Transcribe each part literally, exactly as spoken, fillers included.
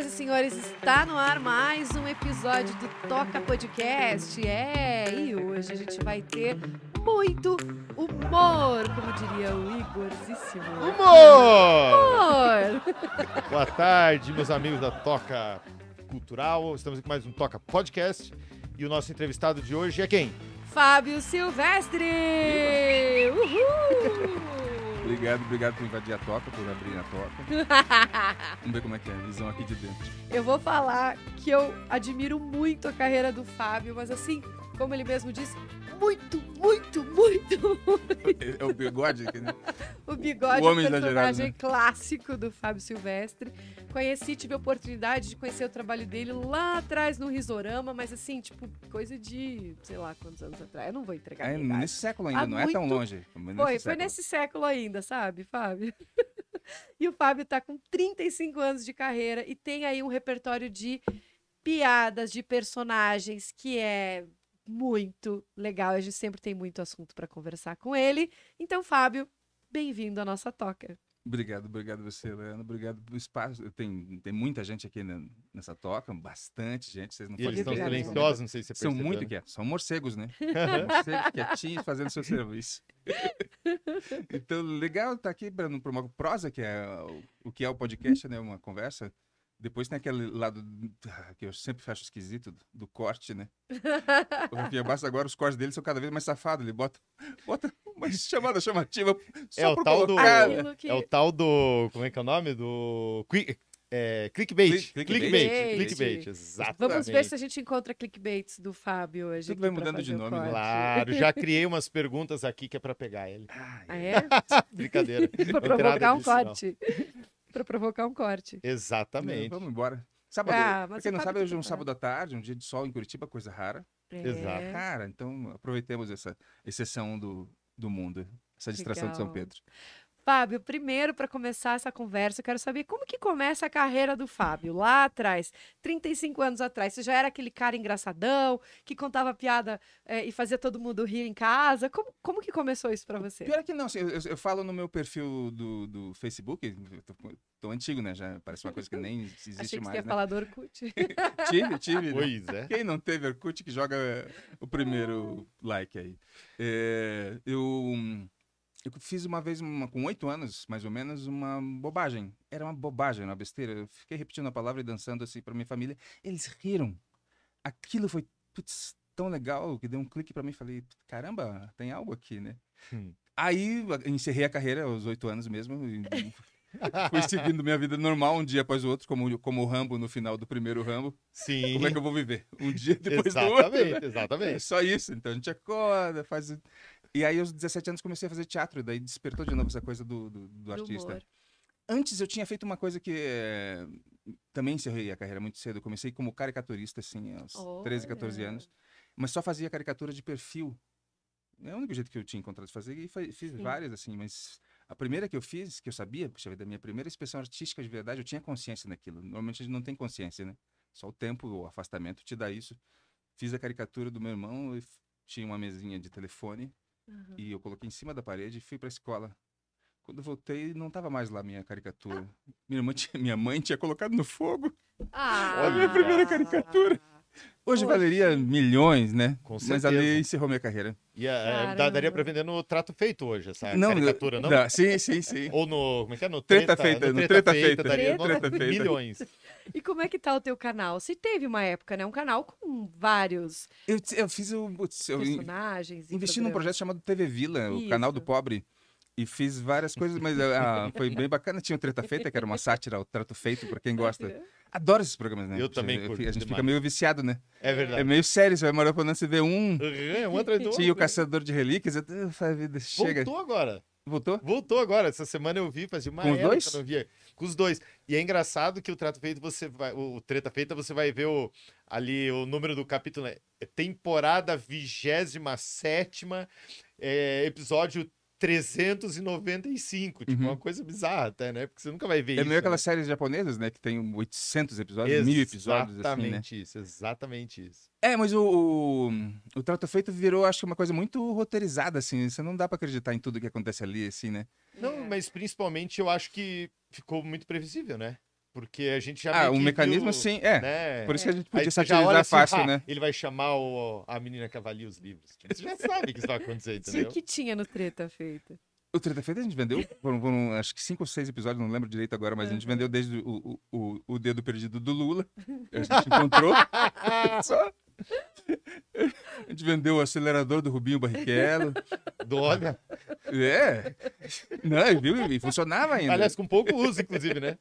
Senhoras e senhores, está no ar mais um episódio do Toca Podcast. É, e hoje a gente vai ter muito humor, como diria o Igorzíssimo. Humor! Humor! Boa tarde, meus amigos da Toca Cultural. Estamos aqui com mais um Toca Podcast. E o nosso entrevistado de hoje é quem? Fábio Silvestre! Uhul! Obrigado, obrigado por invadir a toca, por abrir a toca. Vamos ver como é que é a visão aqui de dentro. Eu vou falar que eu admiro muito a carreira do Fábio, mas assim, como ele mesmo disse, muito, muito, muito, muito. É o bigode aqui, né? O bigode, o homem é um personagem, né, clássico do Fábio Silvestre. Conheci, tive a oportunidade de conhecer o trabalho dele lá atrás no Risorama, mas assim, tipo, coisa de, sei lá, quantos anos atrás. Eu não vou entregar. É, nesse século ainda, Há não muito... é tão longe. Foi, foi século. Nesse século ainda, sabe, Fábio? E o Fábio tá com trinta e cinco anos de carreira e tem aí um repertório de piadas, de personagens, que é muito legal. A gente sempre tem muito assunto para conversar com ele. Então, Fábio, bem-vindo à nossa toca. Obrigado, obrigado você, Helena. Obrigado pelo espaço. Tem, tem muita gente aqui na, nessa toca, bastante gente. Vocês não e podem... Eles estão silenciosos, não sei se você percebeu. São muito quietos, são morcegos, né? Morcegos quietinhos fazendo seu serviço. Então, legal estar aqui para uma prosa, que é o que é o podcast, né? Uma conversa. Depois tem aquele lado que eu sempre acho esquisito, do corte, né? O Rafinha Bastos, agora os cortes dele são cada vez mais safados. Ele bota, bota uma chamada chamativa só é o tal colocar. Do, que... É o tal do... Como é que é o nome? Do... É, clickbait. Clickbait. Clickbait. Clickbait. Clickbait, exatamente. Vamos ver se a gente encontra clickbaits do Fábio hoje. Tudo vai mudando de nome. Claro, já criei umas perguntas aqui que é pra pegar ele. Ah, é? Brincadeira. Pra provocar um corte. Para provocar um corte. Exatamente. Não, vamos embora. Sábado. Ah, pra quem não sabe, hoje é um sábado à tarde, um dia de sol em Curitiba, coisa rara. É. Exato. Cara, então aproveitemos essa exceção do, do mundo, essa distração Legal. de São Pedro. Fábio, primeiro, para começar essa conversa, eu quero saber como que começa a carreira do Fábio, lá atrás, trinta e cinco anos atrás. Você já era aquele cara engraçadão, que contava piada é, e fazia todo mundo rir em casa. Como, como que começou isso para você? Pior que não, assim, eu, eu falo no meu perfil do, do Facebook, tô, tô antigo, né, já parece uma coisa que nem existe mais. Achei que mais, você ia né? falar do Orkut. Tive, tive. Pois é. Quem não teve Orkut que joga o primeiro ah. like aí. É, eu... Eu fiz uma vez, uma, com oito anos, mais ou menos, uma bobagem. Era uma bobagem, uma besteira. Eu fiquei repetindo a palavra e dançando assim pra minha família. Eles riram. Aquilo foi, putz, tão legal que deu um clique pra mim. Falei, caramba, tem algo aqui, né? Hum. Aí, encerrei a carreira aos oito anos mesmo. E fui seguindo minha vida normal, um dia após o outro, como, como o Rambo no final do primeiro Rambo. Sim. Como é que eu vou viver? Um dia depois exatamente, do outro. Exatamente, né? exatamente. É só isso. Então, a gente acorda, faz... E aí, aos dezessete anos, comecei a fazer teatro. Daí despertou de novo essa coisa do, do, do artista. Humor. Antes, eu tinha feito uma coisa que é... também encerrei a carreira muito cedo. Eu comecei como caricaturista, assim, aos oh, treze, catorze anos. Mas só fazia caricatura de perfil. É o único jeito que eu tinha encontrado de fazer. E fiz Sim. várias, assim, mas... A primeira que eu fiz, que eu sabia, puxa vida, da minha primeira expressão artística de verdade, eu tinha consciência daquilo. Normalmente, a gente não tem consciência, né? Só o tempo, o afastamento te dá isso. Fiz a caricatura do meu irmão. Eu tinha uma mesinha de telefone. Uhum. E eu coloquei em cima da parede e fui pra escola. Quando eu voltei, não tava mais lá minha caricatura. Ah. Minha, irmã tinha, minha mãe tinha colocado no fogo ah. a minha primeira caricatura. Hoje Poxa. valeria milhões, né? Com certeza. Mas ali encerrou minha carreira. E a, a, daria pra vender no Trato Feito hoje, essa não, caricatura, não? não? Sim, sim, sim. Ou no... Como é que é? No Treta, treta Feita. No Treta, treta Feita. feita daria treta feita. Milhões. E como é que tá o teu canal? Você teve uma época, né? Um canal com vários... Eu, eu fiz o... Eu, personagens. Investi num projeto chamado T V Vila, Isso. o canal do pobre. E fiz várias coisas, mas ah, foi bem bacana. Tinha o Treta Feita, que era uma sátira ao Trato Feito, pra quem gosta. Adoro esses programas, né? Eu também eu, curto. A gente demais. fica meio viciado, né? É verdade. É meio sério, você vai maratonando, você vê um... É, um atrás do outro. Tinha o Caçador de Relíquias, eu... Ufa, vida, chega. Voltou agora. Voltou? Voltou agora. Essa semana eu vi, fazia uma Com época, dois? Não via. Com os dois. E é engraçado que o Trato Feito, você vai... O Treta Feita, você vai ver o... ali o número do capítulo, né? Temporada vigésima sétima, é, episódio trezentos e noventa e cinco, tipo, uhum. uma coisa bizarra até, né? Porque você nunca vai ver é isso. É meio aquelas né? séries japonesas, né? Que tem oitocentos episódios, Ex mil episódios, exatamente assim, né? isso, exatamente isso. É, mas o, o, o Trato Feito virou, acho que uma coisa muito roteirizada, assim. Você não dá pra acreditar em tudo que acontece ali, assim, né? Não, mas principalmente eu acho que ficou muito previsível, né? Porque a gente já... Ah, o mecanismo sim, é. Né? Por isso que a gente podia aí, satirizar fácil, assim, ah, né? Ele vai chamar o, a menina que avalia os livros. Você já sabe que isso vai acontecer, entendeu? O que tinha no Treta Feita? O Treta Feita a gente vendeu, foram, foram acho que cinco ou seis episódios, não lembro direito agora, mas é. a gente vendeu desde o, o, o, o dedo perdido do Lula. A gente encontrou. Só... A gente vendeu o acelerador do Rubinho Barrichello. Do Olga. É. Não, viu? E funcionava ainda. Aliás, com pouco uso, inclusive, né?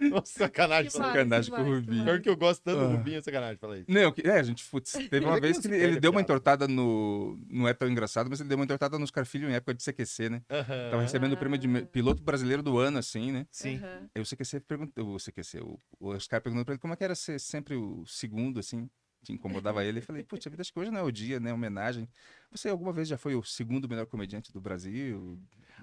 Nossa, sacanagem. Que sacanagem com o Rubinho. Pior que eu gosto tanto ah. do Rubinho, sacanagem, fala aí. Não, é, a gente, putz, teve uma vez que ele, ele deu uma entortada no... Não é tão engraçado, mas ele deu uma entortada no Scarfilho em época de C Q C, né? Uhum. Tava recebendo o prêmio de piloto brasileiro do ano, assim, né? Sim. Uhum. Aí o C Q C perguntou... O C Q C, o, o Oscar perguntou pra ele como é que era ser sempre o segundo, assim... que incomodava ele, e falei, putz, a vida acho que hoje não é o dia, né, homenagem. Você alguma vez já foi o segundo melhor comediante do Brasil?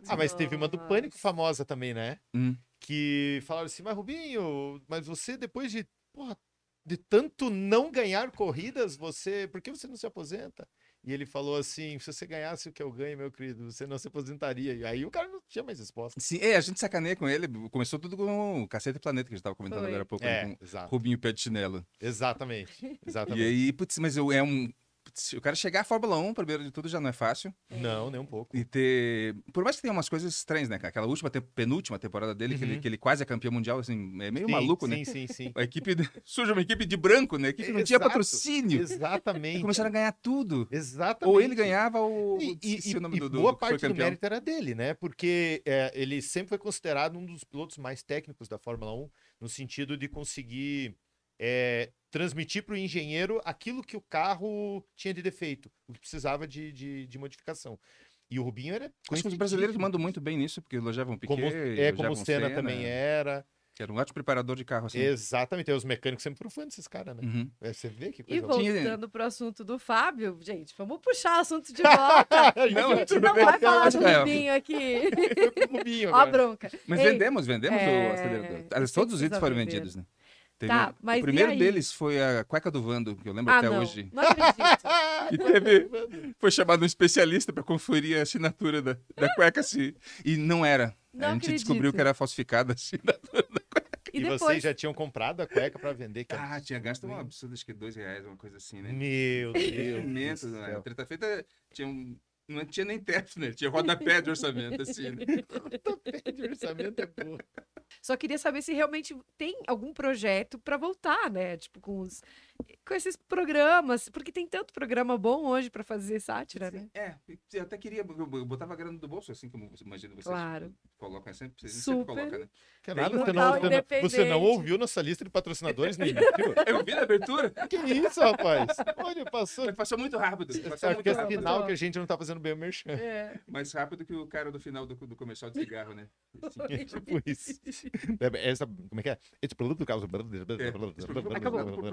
Ah, mas teve uma do Pânico famosa também, né? Hum. Que falaram assim, mas Rubinho, mas você depois de, porra, de tanto não ganhar corridas, você, por que você não se aposenta? E ele falou assim, se você ganhasse o que eu ganho, meu querido, você não se aposentaria. E aí o cara não tinha mais resposta. Sim, é, a gente sacaneia com ele. Começou tudo com o Cacete Planeta, que a gente tava comentando Foi. agora há pouco. É, né, com exato. Rubinho Pé de Chinelo. Exatamente, exatamente. E aí, putz, mas eu, é um... Putz, o cara chegar à Fórmula um, primeiro de tudo, já não é fácil. Não, nem um pouco. E ter... Por mais que tenha umas coisas estranhas, né, cara? Aquela última, te... penúltima temporada dele, uhum. que, ele, que ele quase é campeão mundial, assim, é meio sim, maluco, sim, né? Sim, sim, sim. A equipe... De... Surge uma equipe de branco, né? A equipe não tinha patrocínio. Exatamente. E começaram a ganhar tudo. Exatamente. Ou ele ganhava ou... E, e, o nome e do, do, boa parte do mérito era dele, né? Porque é, ele sempre foi considerado um dos pilotos mais técnicos da Fórmula um, no sentido de conseguir... É, transmitir para o engenheiro aquilo que o carro tinha de defeito, o que precisava de, de, de modificação. E o Rubinho era... Acho que os brasileiros mandam muito bem nisso, porque elogiavam Piquet, como, é, como o Senna, Senna também era... Que era um ótimo preparador de carro, assim. Exatamente, os mecânicos sempre foram fã desses caras, né? Uhum. Você vê que coisa... E voltando pro assunto do Fábio, gente, vamos puxar o assunto de volta. não, a gente não bem. vai falar do Rubinho aqui. Rubinho, ó a bronca. Mas Ei, vendemos, vendemos é... o acelerador. Todos os itens foram vender. vendidos, né? Teve tá, um... mas o primeiro deles foi a cueca do Vando, que eu lembro ah, até não. hoje. Não acredito. E teve... Foi chamado um especialista para conferir a assinatura da, da cueca. Se... E não era. Não a gente acredito. descobriu que era falsificada a assinatura da cueca. E, e depois... vocês já tinham comprado a cueca para vender? Que ah, tinha gasto um absurdo, acho que dois reais, uma coisa assim, né? Meu Deus. Imenso, né? A Treta Feita tinha um... Não tinha nem teto, né? Tinha rodapé de orçamento, assim, né? Rodapé de orçamento é boa. Só queria saber se realmente tem algum projeto para voltar, né? Tipo, com, os... com esses programas. Porque tem tanto programa bom hoje para fazer sátira, sim, né? É, eu até queria... Eu botava a grana do bolso, assim, como você imagina. Vocês claro. colocam sempre, vocês sempre colocam, né? Que nada, você, não, você, não, você não ouviu nossa lista de patrocinadores, né? Eu vi na abertura. Que isso, rapaz? Olha, passou... Mas passou muito rápido. Passou muito rápido. É sinal que a gente não tá fazendo bem o merchan. É. Mais rápido que o cara do final do, do comercial de cigarro, né? É tipo isso. Essa, como é que é? Esse produto causa...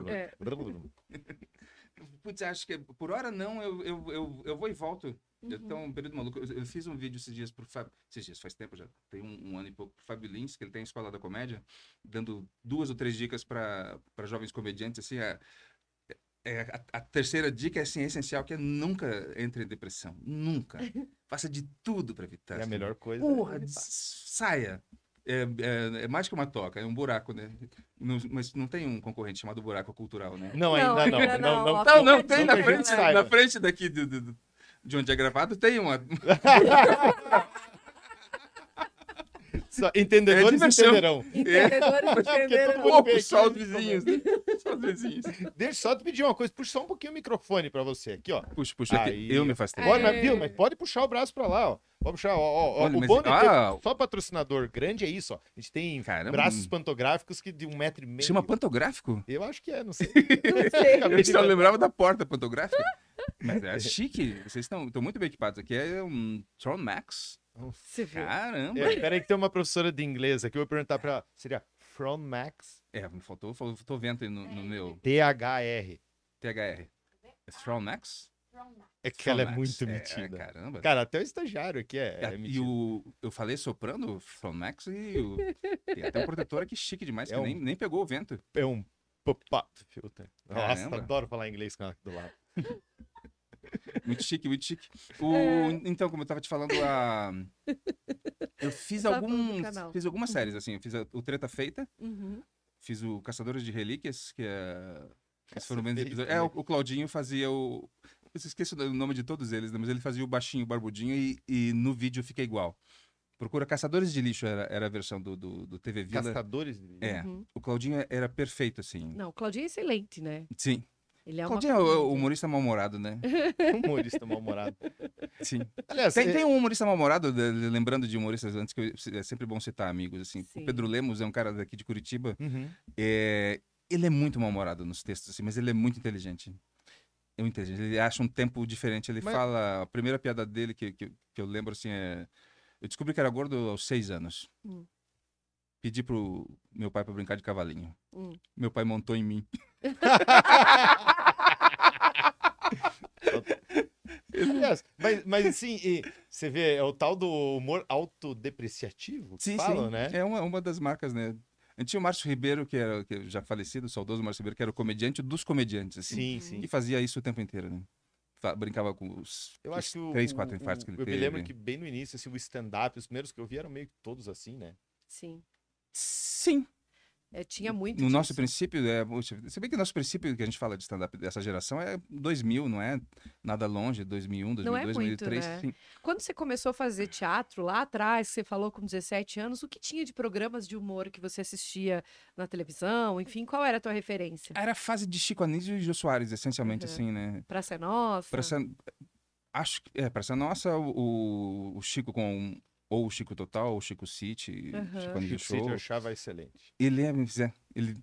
É. Putz, acho que por hora não, eu, eu, eu, eu vou e volto. Uhum. Então, um período maluco. Eu, eu fiz um vídeo esses dias pro Fábio... Esses dias, faz tempo já. Tem um, um ano e pouco pro Fábio Lins, que ele tem a Escola da Comédia, dando duas ou três dicas para jovens comediantes, assim, a... É, a, a terceira dica é, assim, é essencial, que é nunca entre em depressão. Nunca. Faça de tudo para evitar. É assim. A melhor coisa. Porra, é saia. É, é, é mais que uma toca, é um buraco, né? Não, mas não tem um concorrente chamado buraco cultural, né? Não, ainda não. Ainda não, não, não, não, não, não tem na frente, na frente daqui de, de, de onde é gravado, tem uma... Só entendedores é entenderão. Entendedores é. entenderão. Pô, só os vizinhos. Né? Só os vizinhos. Deixa só te pedir uma coisa. Puxa só um pouquinho o microfone pra você. Aqui, ó. Puxa, puxa. Aí. Aqui. Eu me afastei. Pode, mas, viu, mas pode puxar o braço pra lá, ó. Pode puxar, ó. ó, ó. Olha, o bom mas... é ah. só patrocinador grande é isso, ó. A gente tem Caramba. braços pantográficos que de um metro e meio. Chama pantográfico? Eu acho que é, não sei. não sei. Eu, Eu só lembrava da porta pantográfica. Mas é chique. Vocês estão muito bem equipados. Aqui é um Tron Max. Você viu? Caramba! É, peraí que tem uma professora de inglês aqui, eu vou perguntar pra ela. Seria From Max? É, me faltou, tô vendo aí no, no meu... T H R. T H R. É From Max? É que ela é muito metida. É, caramba. Cara, até o estagiário aqui é, é, é metido. E o, eu falei soprando o From Max e o... Tem até um protetor aqui chique demais, é que um, nem, nem pegou o vento. É um pop-up filter. Nossa, adoro falar inglês com ela aqui do lado. Muito chique, muito chique. O, é. Então, como eu tava te falando, a... eu fiz, alguns, fiz algumas séries, assim. Eu fiz a, o Treta Feita, uhum. Fiz o Caçadores de Relíquias, que é... Esses foram menos episódios. É, o, o Claudinho fazia o... Eu esqueço o nome de todos eles, né? Mas ele fazia o baixinho, o barbudinho, e, e no vídeo fica igual. Procura Caçadores de Lixo, era, era a versão do, do, do T V Vila. Caçadores de Lixo? É. Uhum. O Claudinho era perfeito, assim. Não, o Claudinho é excelente, né? Sim. Ele é Claudinho uma... é o humorista mal-humorado, né? Humorista mal-humorado. Sim. Aliás, tem, é... tem um humorista mal-humorado, lembrando de humoristas antes, que eu, é sempre bom citar amigos, assim. Sim. O Pedro Lemos é um cara daqui de Curitiba. Uhum. É... Ele é muito mal-humorado nos textos, assim, mas ele é muito inteligente. É muito inteligente. Ele acha um tempo diferente. Ele mas... fala... A primeira piada dele que, que, que eu lembro, assim, é... Eu descobri que era gordo aos seis anos. Hum. Pedi pro meu pai pra brincar de cavalinho. Hum. Meu pai montou em mim. Yes. Mas, mas assim, e, você vê, é o tal do humor autodepreciativo que sim, falam, sim. Né? É uma, uma das marcas, né? Tinha o Márcio Ribeiro, que era que já falecido, o saudoso Márcio Ribeiro, que era o comediante dos comediantes, assim. Sim, sim. E fazia isso o tempo inteiro, né? Brincava com os eu acho que o, três, quatro infartos que ele eu teve. Eu me lembro que bem no início, assim, o stand-up, os primeiros que eu vi eram meio que todos assim, né? Sim. Sim. É, tinha muito No disso. Nosso princípio, é, se bem que o nosso princípio que a gente fala de stand-up dessa geração é dois mil, não é nada longe, dois mil e um, dois mil e dois, não é muito, dois mil e três. Né? Sim. Quando você começou a fazer teatro lá atrás, você falou com dezessete anos, o que tinha de programas de humor que você assistia na televisão? Enfim, qual era a tua referência? Era a fase de Chico Anísio e Jô Soares, essencialmente, uhum. Assim, né? Praça é Nossa. Praça, acho que é Praça é Nossa, o, o Chico com... Ou o Chico Total, ou o Chico City. Uhum. Chico Anísio Show. City eu achava excelente. Ele é, ele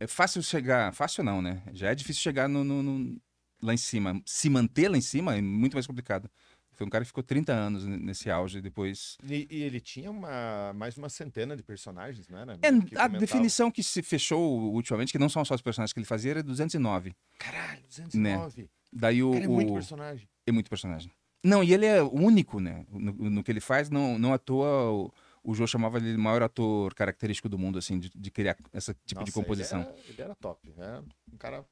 é fácil chegar... Fácil não, né? Já é difícil chegar no, no, no, lá em cima. Se manter lá em cima é muito mais complicado. Foi um cara que ficou trinta anos nesse auge, depois... E, e ele tinha uma, mais de uma centena de personagens, não era? É, a definição que se fechou ultimamente, que não são só os personagens que ele fazia, era duzentos e nove. Caralho, duzentos e nove? Né? Daí o... Cara, é muito o... personagem. É muito personagem. Não, e ele é único, né? No, no que ele faz, não, não à toa, o, o Jô chamava ele o maior ator característico do mundo, assim, de, de criar esse tipo Nossa, de composição. Ele era, ele era top, né? Um cara...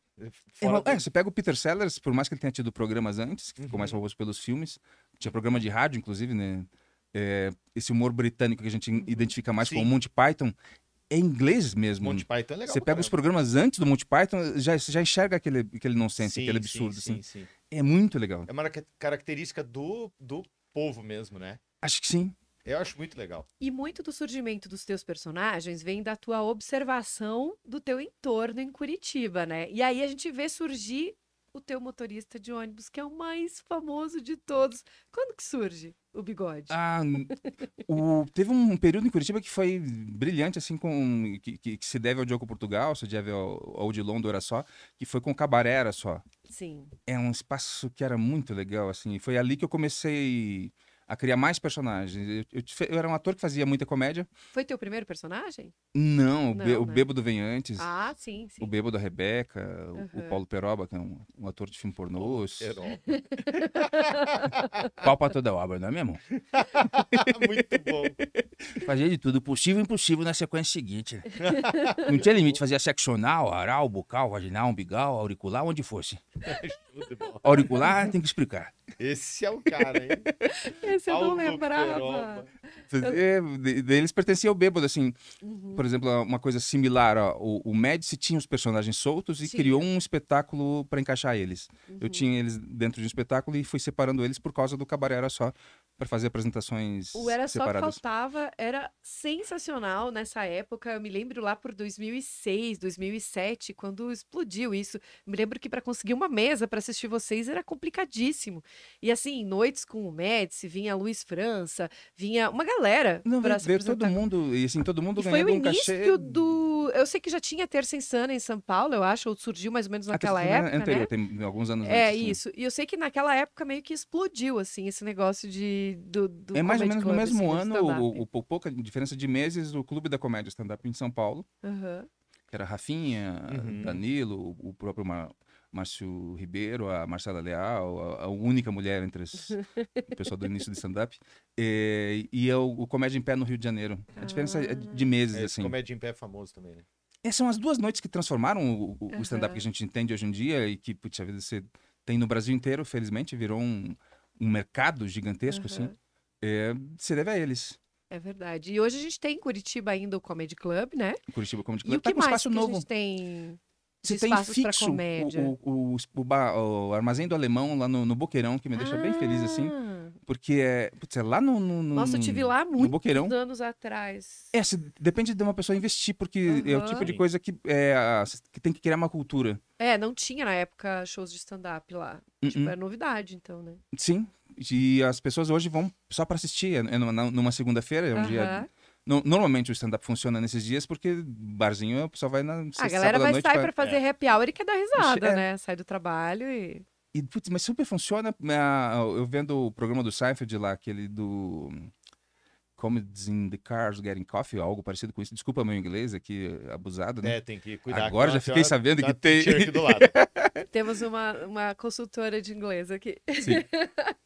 Fora é, do... é, você pega o Peter Sellers, por mais que ele tenha tido programas antes, que uhum. Ficou mais famoso pelos filmes, tinha programa de rádio, inclusive, né? É, esse humor britânico que a gente uhum. Identifica mais Sim. Com o Monty Python, é inglês mesmo. Monty Python é legal. Você pega os programas antes do Monty Python, já, já enxerga aquele, aquele nonsense, sim, aquele absurdo. Sim, assim. Sim, sim. É muito legal. É uma característica do, do povo mesmo, né? Acho que sim. Eu acho muito legal. E muito do surgimento dos teus personagens vem da tua observação do teu entorno em Curitiba, né? E aí a gente vê surgir o teu motorista de ônibus, que é o mais famoso de todos. Quando que surge o bigode? Ah, o, teve um período em Curitiba que foi brilhante, assim, com que, que, que se deve ao Diogo Portugal, se deve ao, ao Odilon do Era Só, que foi com o Cabaré Era Só. Sim. É um espaço que era muito legal, assim. Foi ali que eu comecei a criar mais personagens. Eu, eu, eu era um ator que fazia muita comédia. Foi teu primeiro personagem? Não, não o, né? O Bêbado vem antes. Ah, sim, sim. O Bêbado da Rebeca, uhum. o, o Paulo Peroba, que é um, um ator de filme pornô. Peroba. Pau pra toda obra, não é mesmo? Muito bom. Fazia de tudo, possível e impossível na sequência seguinte. Não tinha limite, fazia seccional, oral, bucal, vaginal, umbigal, auricular, onde fosse. Auricular tem que explicar. Esse é o cara, hein? Esse eu Aldo não lembrava. É, eles pertenciam ao Bêbado, assim. Uhum. Por exemplo, uma coisa similar. Ó, o, o Médici tinha os personagens soltos e Sim. Criou um espetáculo para encaixar eles. Uhum. Eu tinha eles dentro de um espetáculo e fui separando eles por causa do Cabaré Era Só, para fazer apresentações separadas. O Era Só que faltava era sensacional nessa época. Eu me lembro lá por dois mil e seis, dois mil e sete, quando explodiu isso. Me lembro que para conseguir uma mesa para assistir vocês era complicadíssimo. E assim, noites com o Médici, vinha Luiz França, vinha uma galera. Não, pra veio se todo mundo, e assim, todo mundo e ganhando um cachê. Foi o início do... Eu sei que já tinha Terça Insana em São Paulo, eu acho, ou surgiu mais ou menos naquela época, anterior, né? Tem alguns anos é, antes. É, isso. Né? E eu sei que naquela época meio que explodiu, assim, esse negócio de... Do, do é mais ou menos club, no mesmo assim, ano, o, o, o pouca diferença de meses, o Clube da Comédia Stand-Up em São Paulo, uhum. Que era Rafinha, uhum. Danilo, o próprio... Mar... Márcio Ribeiro, a Marcela Leal, a, a única mulher entre as, o pessoal do início do stand-up, é, e é o, o Comédia em Pé no Rio de Janeiro. Ah. A diferença é de meses, é, assim. Comédia em Pé é famoso também, né? Essas são as duas noites que transformaram o, o, uhum. O stand-up que a gente entende hoje em dia e que, putz, a vida, você tem no Brasil inteiro, felizmente, virou um, um mercado gigantesco, uhum. assim, é, se deve a eles. É verdade. E hoje a gente tem em Curitiba ainda o Comedy Club, né? Curitiba Comedy Club. E o que tá com mais que novo. A gente tem... Você tem fixo o, o, o, o, bar, o Armazém do Alemão lá no, no Boqueirão, que me deixa ah. bem feliz, assim. Porque é, putz, é lá no, no, no... Nossa, eu estive lá muitos anos atrás. É, se, depende de uma pessoa investir, porque uhum. é o tipo de coisa que, é, que tem que criar uma cultura. É, não tinha na época shows de stand-up lá. Uh-uh. Tipo, era novidade, então, né? Sim, e as pessoas hoje vão só pra assistir. É numa, numa segunda-feira, é um uhum. dia... Normalmente o stand-up funciona nesses dias porque barzinho o pessoal vai na sexta, a galera vai sair para fazer é. happy hour e quer dar risada, é. né? Sai do trabalho e... e putz, mas super funciona. Eu vendo o programa do Seinfeld lá, aquele do... Comedies in the Cars Getting Coffee, algo parecido com isso. Desculpa meu inglês aqui, abusado, né? É, tem que cuidar. Agora já fiquei sabendo que tem... Aqui do lado. Temos uma, uma consultora de inglês aqui. Sim.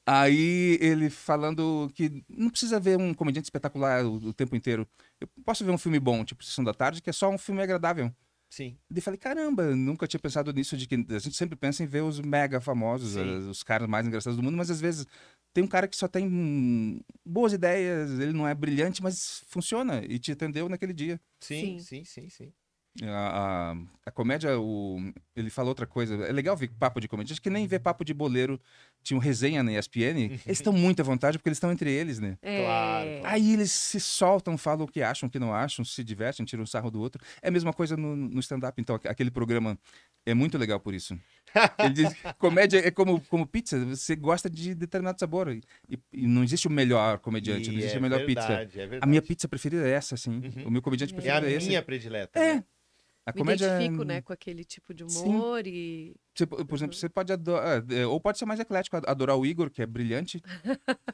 Aí ele falando que não precisa ver um comediante espetacular o, o tempo inteiro. Eu posso ver um filme bom, tipo Sessão da Tarde, que é só um filme agradável. Sim. E falei, caramba, nunca tinha pensado nisso, de que a gente sempre pensa em ver os mega famosos, Sim. os caras mais engraçados do mundo, mas às vezes... Tem um cara que só tem boas ideias, ele não é brilhante, mas funciona e te atendeu naquele dia. Sim, sim, sim, sim. sim. A, a, a comédia, o, ele falou outra coisa. É legal ver papo de comédia. Acho que nem ver papo de boleiro. Tinha um resenha na E S P N. Eles estão muito à vontade porque eles estão entre eles, né? É. Claro. Aí eles se soltam, falam o que acham, o que não acham, se divertem, tiram um sarro do outro. É a mesma coisa no, no stand-up. Então, aquele programa é muito legal por isso. Ele diz que comédia é como, como pizza. Você gosta de determinado sabor. E, e não existe o melhor comediante, e não existe é a melhor verdade, pizza. É verdade. A minha pizza preferida é essa, assim. Uhum. O meu comediante preferido é, é esse. É a minha predileta. É. Né? A Me comédia... identifico, né, com aquele tipo de humor Sim. e... Você, por exemplo, você pode adorar... Ou pode ser mais eclético, adorar o Igor, que é brilhante,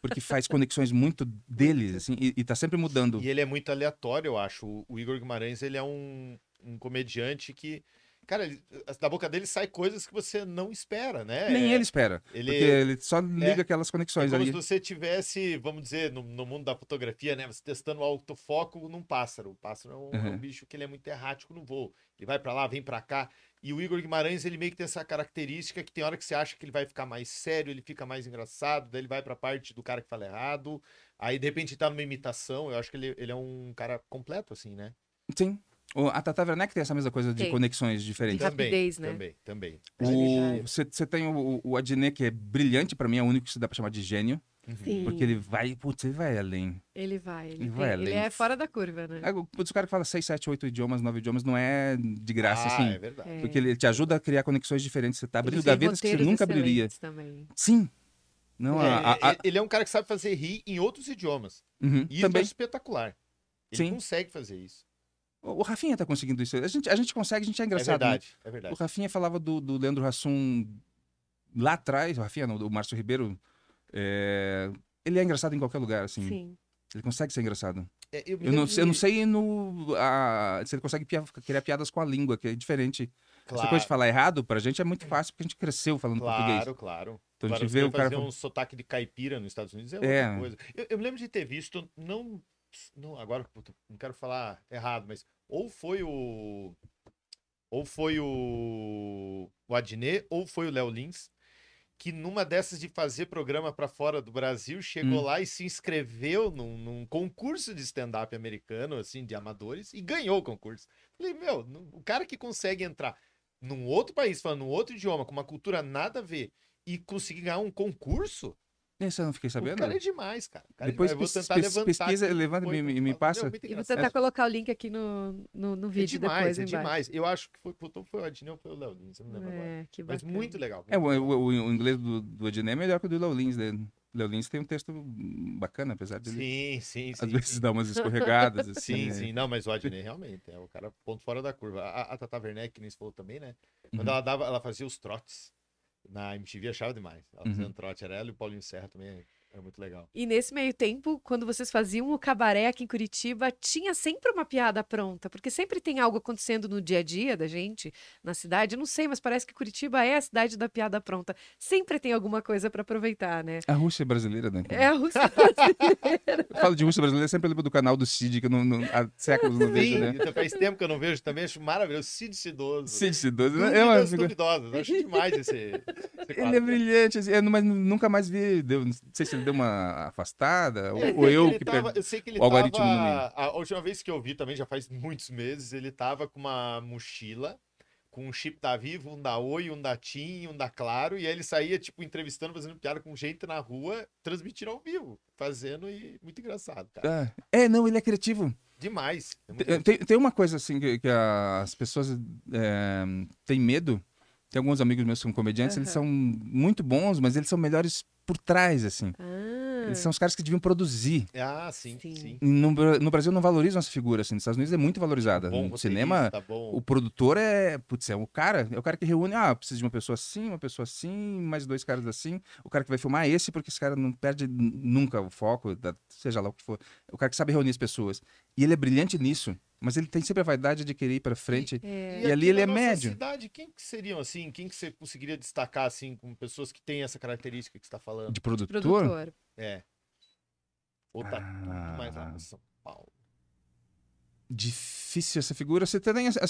porque faz conexões muito deles, assim, e, e tá sempre mudando. E ele é muito aleatório, eu acho. O Igor Guimarães, ele é um, um comediante que... Cara, ele, da boca dele sai coisas que você não espera, né? Nem é, ele espera, ele, porque ele só liga é, aquelas conexões é como ali. Como se você tivesse, vamos dizer, no, no mundo da fotografia, né? Você testando o autofoco num pássaro. O pássaro é um, uhum. é um bicho que ele é muito errático no voo. Ele vai pra lá, vem pra cá. E o Igor Guimarães, ele meio que tem essa característica que tem hora que você acha que ele vai ficar mais sério, ele fica mais engraçado, daí ele vai pra parte do cara que fala errado. Aí, de repente, ele tá numa imitação. Eu acho que ele, ele é um cara completo, assim, né? Sim. A Tata Werneck tem essa mesma coisa de tem. conexões diferentes. Também, rapidez, né? Também, também. Você tem o, o Adnet, que é brilhante, pra mim é o único que se dá pra chamar de gênio. Sim. Porque ele vai, putz, ele vai além. Ele vai, ele, ele vai além. Ele é fora da curva, né? Putz, o cara que fala seis, sete, oito idiomas, nove idiomas, não é de graça, ah, assim. É verdade. É. Porque ele te ajuda a criar conexões diferentes. Você tá abrindo gavetas que você nunca abriria. Também. Sim. Não, é, a, a, a... Ele é um cara que sabe fazer rir em outros idiomas. Uhum, e também. Isso é espetacular. Ele Sim. consegue fazer isso. O Rafinha tá conseguindo isso. A gente, a gente consegue, a gente é engraçado. É verdade, né? É verdade. O Rafinha falava do, do Leandro Hassum lá atrás. O Rafinha, não, o Márcio Ribeiro. É... Ele é engraçado em qualquer lugar, assim. Sim. Ele consegue ser engraçado. É, eu, eu, não, eu não sei no, a, se ele consegue pia, criar piadas com a língua, que é diferente. Claro. Essa coisa de falar errado, pra gente é muito fácil, porque a gente cresceu falando claro, português. Claro, claro. Então claro, a gente vê o cara... fazer um sotaque de caipira nos Estados Unidos é outra é. coisa. Eu, eu me lembro de ter visto, não... não agora, não quero falar errado, mas... Ou foi o... Ou foi o... O Adnet, ou foi o Léo Lins, que numa dessas de fazer programa pra fora do Brasil, chegou hum. lá e se inscreveu num, num concurso de stand-up americano, assim, de amadores, e ganhou o concurso. Falei, meu, o cara que consegue entrar num outro país, falando num outro idioma, com uma cultura nada a ver, e conseguir ganhar um concurso... Isso eu não fiquei sabendo. O cara é demais, cara. cara Depois é demais. Vou tentar levantar pesquisa, aqui, levanta e me, me passa. Meu, e vou tentar colocar o link aqui no, no, no vídeo é demais, depois. É embaixo. demais, eu acho que foi, foi o Adnet ou foi o Léo Lins, eu não lembro é, agora. Que Mas muito legal. Muito é, legal. O, o, o inglês do, do Adnet é melhor que o do Léo Lins, né? O Léo Lins tem um texto bacana, apesar de sim, sim, às sim, vezes sim. dar umas escorregadas. Assim, sim, sim. Não, mas o Adnet realmente é o cara ponto fora da curva. A, a Tata Werneck, que nem se falou também, né? Quando uhum. ela dava, ela fazia os trotes. Na M T V achava demais. Ela fazendo uhum. trote, era ela e o Paulinho Serra também. É muito legal. E nesse meio tempo, quando vocês faziam o cabaré aqui em Curitiba, tinha sempre uma piada pronta, porque sempre tem algo acontecendo no dia a dia da gente, na cidade. Eu não sei, mas parece que Curitiba é a cidade da piada pronta. Sempre tem alguma coisa para aproveitar, né? A Rússia brasileira, né? É a Rússia brasileira. Eu falo de Rússia brasileira, sempre lembro do canal do Cid, que eu não, não, há séculos não vejo, né? Então, faz tempo que eu não vejo também, acho maravilhoso. Cid Cidoso. Cid Cidoso. Né? É uma... duvidosas, acho demais esse, esse quadro. Ele é brilhante, assim, é, mas nunca mais vi, deu, não sei se ele deu uma afastada, ou, eu, ou eu que, que tava, per... eu sei que ele o algoritmo tava, no meio. A última vez que eu vi também, já faz muitos meses, ele tava com uma mochila, com um chip da Vivo, um da Oi, um da TIM, um da Claro, e aí ele saía, tipo, entrevistando, fazendo piada com gente na rua, transmitindo ao vivo, fazendo, e muito engraçado, cara. É, é não, ele é criativo. Demais. É tem, tem uma coisa, assim, que, que as pessoas é, têm medo. Tem alguns amigos meus que são comediantes, uhum. Eles são muito bons, mas eles são melhores por trás, assim. Ah. Eles são os caras que deviam produzir. Ah, sim, sim. sim. No, no Brasil não valoriza nossa figura, assim. Nos Estados Unidos é muito valorizada. Bom, no cinema, tá bom. O produtor é... Putz, é o cara, é o cara que reúne, ah, precisa de uma pessoa assim, uma pessoa assim, mais dois caras assim. O cara que vai filmar esse, porque esse cara não perde nunca o foco, da, seja lá o que for. O cara que sabe reunir as pessoas. E ele é brilhante nisso. Mas ele tem sempre a vaidade de querer ir pra frente. É. E, e ali ele é médio. Cidade, quem que seriam, assim, quem que você conseguiria destacar, assim, com pessoas que têm essa característica que você tá falando? De produtor? De produtor. É. Ou tá ah. mais lá no São Paulo. Difícil essa figura. Você tem a, a,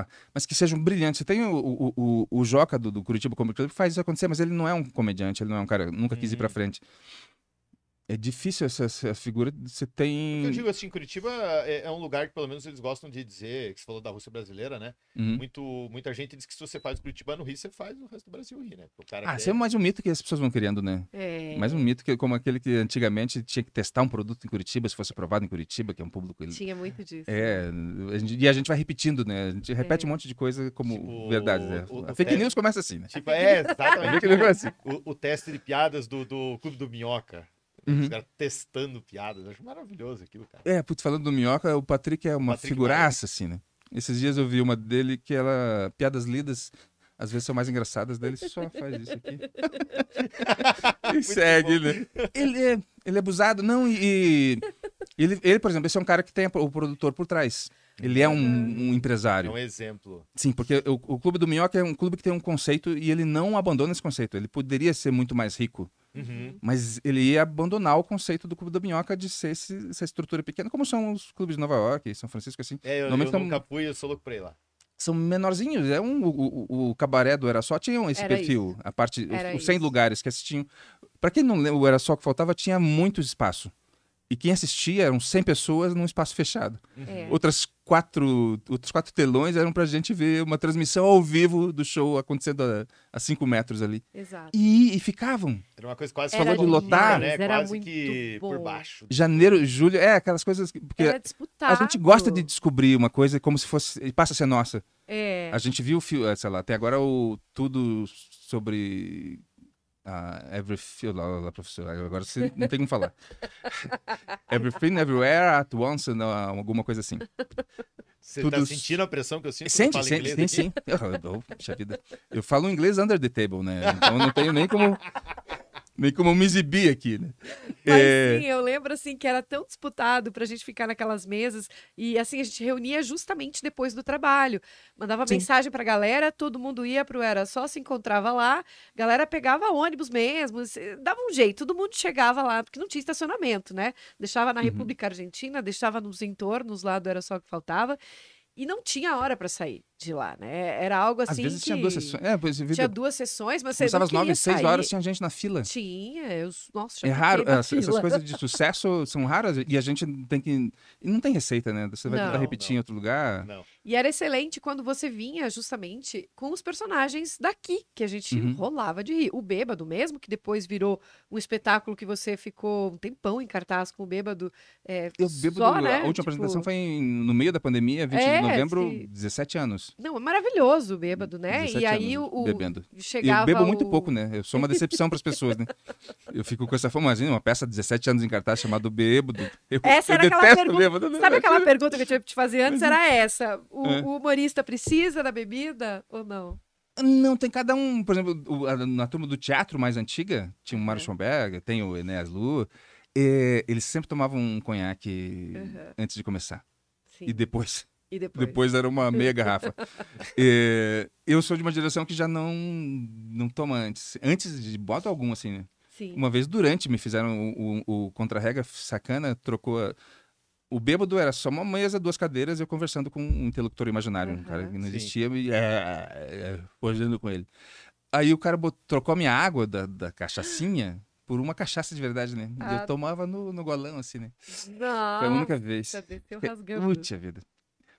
a, mas que sejam brilhantes. Você tem o, o, o, o Joca do, do Curitiba Comedy Club que faz isso acontecer, mas ele não é um comediante, ele não é um cara que nunca uhum. quis ir pra frente. É difícil essa, essa figura, você tem... Eu digo assim, Curitiba é, é um lugar que pelo menos eles gostam de dizer, que você falou da Rússia brasileira, né? Uhum. Muito, muita gente diz que se você faz Curitiba no Rio, você faz o resto do Brasil rir, né? O cara ah, isso quer... é mais um mito que as pessoas vão criando, né? É. Mais um mito que, como aquele que antigamente tinha que testar um produto em Curitiba, se fosse aprovado em Curitiba, que é um público... Tinha muito disso. É, e a gente vai repetindo, né? A gente repete é. um monte de coisa como tipo, verdade, né? O, a fake teste... news começa assim, né? Tipo, é, exatamente. o, o teste de piadas do, do Clube do Minhoca. Uhum. Os caras testando piadas, eu acho maravilhoso aquilo, cara. É, putz, falando do Minhoca, o Patrick é uma Patrick figuraça, Maia. Assim, né? Esses dias eu vi uma dele que ela... Piadas lidas, às vezes são mais engraçadas dele, só faz isso aqui. E segue, bom. Né? Ele é, ele é abusado, não, e... Ele, ele, por exemplo, esse é um cara que tem o produtor por trás. Ele é um, um empresário. É um exemplo. Sim, porque o, o Clube do Minhoca é um clube que tem um conceito e ele não abandona esse conceito. Ele poderia ser muito mais rico. Uhum. Mas ele ia abandonar o conceito do Clube da Minhoca de ser esse, essa estrutura pequena, como são os clubes de Nova York, São Francisco, assim. É, eu, eu nunca são... fui, eu sou louco pra ir lá. São menorzinhos, é um, o, o, o cabaré do Era Só tinha esse Era perfil, isso. a parte, os, os cem lugares que assistiam. Pra quem não lembra, o Era Só que faltava tinha muito espaço. E quem assistia eram cem pessoas num espaço fechado. É. Outras quatro, outros quatro telões eram pra gente ver uma transmissão ao vivo do show acontecendo a, a cinco metros ali. Exato. E, e ficavam. Era uma coisa quase... Era de lotar, né? Era quase muito que bom. Por baixo. Janeiro, julho, é, aquelas coisas... Que, porque era disputado. A gente gosta de descobrir uma coisa como se fosse... E passa a ser nossa. É. A gente viu, sei lá, até agora o tudo sobre... Ah, everything, lá, lá, professor, agora você não tem como falar. Everything, everywhere, at once, não, alguma coisa assim. Você Tudo... tá sentindo a pressão que eu sinto? Sente, eu sente, sim, sim. Eu, eu, puxa vida. Eu falo inglês under the table, né? Então não tenho nem como... Nem como me exibir aqui, né? Mas é... sim, eu lembro assim que era tão disputado pra gente ficar naquelas mesas e assim, a gente reunia justamente depois do trabalho. Mandava sim. mensagem pra galera, todo mundo ia pro Era Só, se encontrava lá, galera pegava ônibus mesmo, dava um jeito, todo mundo chegava lá, porque não tinha estacionamento, né? Deixava na uhum. República Argentina, deixava nos entornos lá do Era Só que faltava. E não tinha hora para sair de lá, né? Era algo assim. Às vezes que... tinha duas sessões. É, pois, vida... Tinha duas sessões, mas você começava às nove, seis horas, tinha gente na fila. Tinha, eu... nossa, é raro. Essa, essas coisas de sucesso são raras e a gente tem que... E não tem receita, né? Você vai não, tentar repetir não. em outro lugar. Não. E era excelente quando você vinha justamente com os personagens daqui, que a gente uhum. rolava de rir. O Bêbado mesmo, que depois virou um espetáculo que você ficou um tempão em cartaz com o Bêbado. É, eu bêbado só, né? A última tipo... apresentação foi em, no meio da pandemia, vinte é, de novembro, se... dezessete anos. Não, é maravilhoso o Bêbado, né? E aí o... Bebendo. Chegava eu bebo o... muito pouco, né? Eu sou uma decepção para as pessoas, né? Eu fico com essa fama, uma peça há dezessete anos em cartaz chamada Bêbado. Eu, essa eu era aquela pergunta... Bêbado. Sabe aquela pergunta que eu tinha que te fazer antes? Era essa. O, é. o humorista precisa da bebida ou não? Não, tem cada um, por exemplo, o, na turma do teatro mais antiga, tinha o Mário uhum. Schomberg, tem o Enéas Lu, e eles sempre tomavam um conhaque uhum. antes de começar. Sim. E depois... E depois? Depois era uma meia garrafa. É, eu sou de uma geração que já não, não toma antes. Antes de bota algum, assim, né? Sim. Uma vez durante me fizeram o, o, o contra-regra sacana, trocou... A... O bêbado era só uma mesa, duas cadeiras, eu conversando com um interlocutor imaginário, uhum, um cara que não existia, e olhando com ele. Aí o cara botou, trocou a minha água da, da cachaçinha... por uma cachaça de verdade, né? Ah. Eu tomava no, no golão, assim, né? Não. Foi a única vez. Puta vida.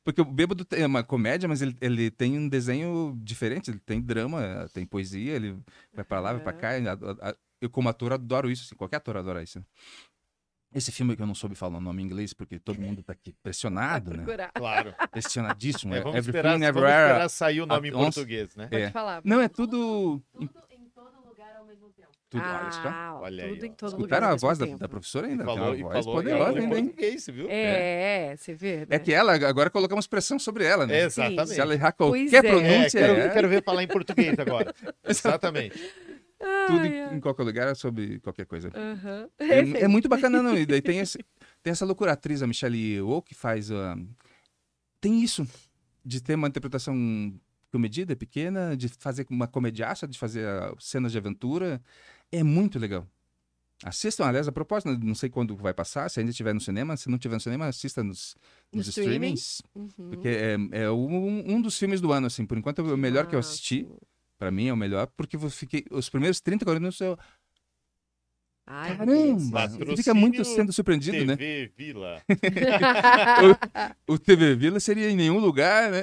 Porque o Bêbado é uma comédia, mas ele, ele tem um desenho diferente. Ele tem drama, tem poesia, ele vai pra lá, uhum. vai pra cá. Eu, como ator, adoro isso. Assim, qualquer ator adora isso. Esse filme que eu não soube falar o nome em inglês, porque todo mundo tá aqui pressionado, né? Claro. Pressionadíssimo. É, vamos Everything, esperar, vamos esperar sair o nome em português, né? É. Pode falar. Não, é tudo... tudo... Tudo, ah, olha, tudo aí, em todo escutaram lugar a voz da, da professora ainda? Falou, e voz falou poderosa ainda, hein? Português, viu? É, é, você vê. Né? É que ela, agora colocamos pressão sobre ela, né? É, exatamente. Se ela errar qualquer é. pronúncia... É, quero, é. quero ver falar em português agora. Exatamente. Ah, tudo é. em qualquer lugar, sobre qualquer coisa. Uh-huh. é, é muito bacana, não. E daí tem, esse, tem essa loucura. A atriz, a Michelle Yeoh, que faz... Uh, tem isso de ter uma interpretação comedida, pequena, de fazer uma comediaça, de fazer uh, cenas de aventura... É muito legal. Assistam, aliás, a propósito, não sei quando vai passar, se ainda estiver no cinema, se não estiver no cinema, assista nos, nos, nos streamings. streamings. Uhum. Porque é, é um, um dos filmes do ano, assim, por enquanto é o melhor ah, que eu assisti. Pra mim é o melhor, porque eu fiquei, os primeiros trinta, quarenta minutos eu... Ai, caramba! Você fica muito sendo surpreendido, T V né? T V Vila. o, o T V Vila seria em nenhum lugar, né?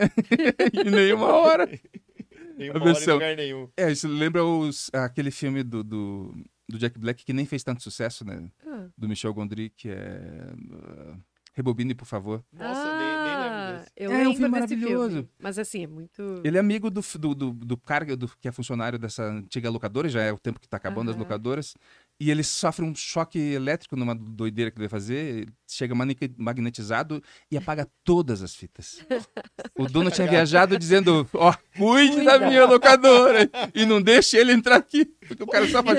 Em nenhuma hora. Tem uma versão. Hora em lugar nenhum. É, isso lembra os, aquele filme do, do, do Jack Black que nem fez tanto sucesso, né? Ah. Do Michel Gondry, que é... Uh, Rebobine, por favor. Nossa, ah, nem, nem lembro desse. Eu é, lembro um filme maravilhoso. Filme, mas assim, é muito... Ele é amigo do, do, do, do cara do, que é funcionário dessa antiga locadora, já é o tempo que tá acabando ah. as locadoras, e ele sofre um choque elétrico numa doideira que ele vai fazer, chega magnetizado e apaga todas as fitas. O dono tinha viajado dizendo, ó, oh, cuide Cuida. da minha locadora e não deixe ele entrar aqui, porque o cara só faz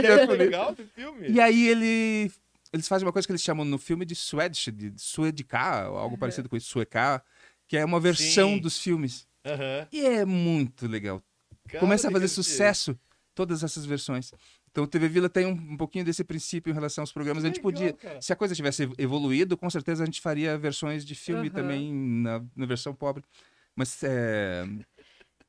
filme. E aí ele... Eles fazem uma coisa que eles chamam no filme de Swedish, de suecar, algo uhum. parecido com isso, suecar, que é uma versão Sim. dos filmes. Uhum. E é muito legal. Cara, começa a fazer sucesso todas essas versões. Então o T V Vila tem um, um pouquinho desse princípio em relação aos programas. Que a gente legal, podia, cara. Se a coisa tivesse evoluído, com certeza a gente faria versões de filme uhum. também na, na versão pobre. Mas é...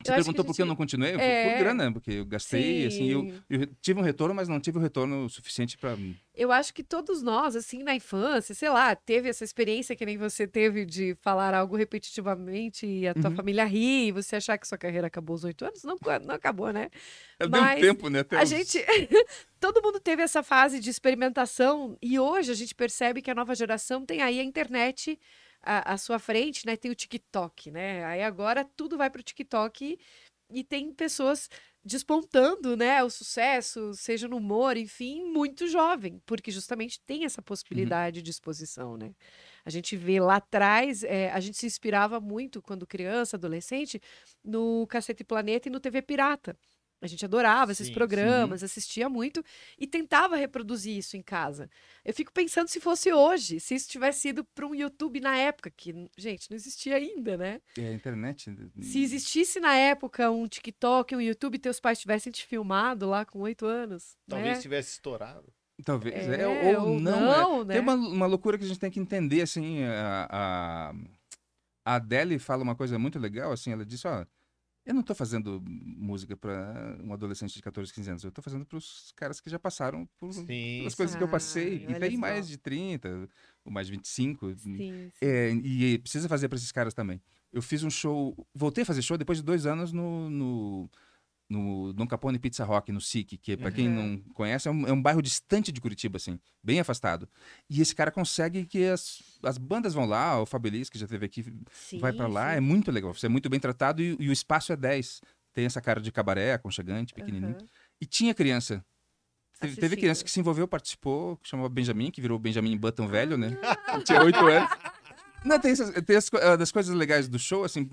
Você eu perguntou gente... por que eu não continuei? É... Por grana, porque eu gastei, Sim. assim, eu, eu tive um retorno, mas não tive o um retorno suficiente para mim. Eu acho que todos nós, assim, na infância, sei lá, teve essa experiência que nem você teve de falar algo repetitivamente e a tua uhum. família rir e você achar que sua carreira acabou aos oito anos. Não, não acabou, né? Mas deu um tempo, né? Até a uns... gente... Todo mundo teve essa fase de experimentação e hoje a gente percebe que a nova geração tem aí a internet... A, a sua frente, né, tem o TikTok, né? Aí agora tudo vai pro TikTok e, e tem pessoas despontando, né, o sucesso, seja no humor, enfim, muito jovem, porque justamente tem essa possibilidade uhum. de exposição, né? A gente vê lá atrás, é, a gente se inspirava muito quando criança, adolescente, no Cacete Planeta e no T V Pirata. A gente adorava esses sim, programas, sim. assistia muito e tentava reproduzir isso em casa. Eu fico pensando se fosse hoje, se isso tivesse ido para um YouTube na época, que, gente, não existia ainda, né? É, a internet... Se existisse na época um TikTok, um YouTube, teus pais tivessem te filmado lá com oito anos, talvez né? tivesse estourado. Talvez, é, é, ou, ou não. não é. Né? Tem uma, uma loucura que a gente tem que entender, assim, a, a Adele fala uma coisa muito legal, assim, ela disse, ó... Eu não tô fazendo música para um adolescente de quatorze, quinze anos. Eu tô fazendo para os caras que já passaram por sim, pelas coisas ah, que eu passei. E tem mais de trinta, ou mais de vinte e cinco. Sim, sim. É, e precisa fazer para esses caras também. Eu fiz um show... Voltei a fazer show depois de dois anos no... no... no Dom Capone Pizza Rock, no S I C, que pra uhum. quem não conhece, é um, é um bairro distante de Curitiba, assim, bem afastado. E esse cara consegue que as, as bandas vão lá, o Fabelis, que já esteve aqui, sim, vai pra lá, sim. é muito legal, você é muito bem tratado e, e o espaço é dez. Tem essa cara de cabaré, aconchegante, pequenininho. Uhum. E tinha criança. Teve, teve criança que se envolveu, participou, que chamava Benjamin, que virou Benjamin Button velho, né? Tinha oito anos. Não, tem, essas, tem as, das coisas legais do show, assim...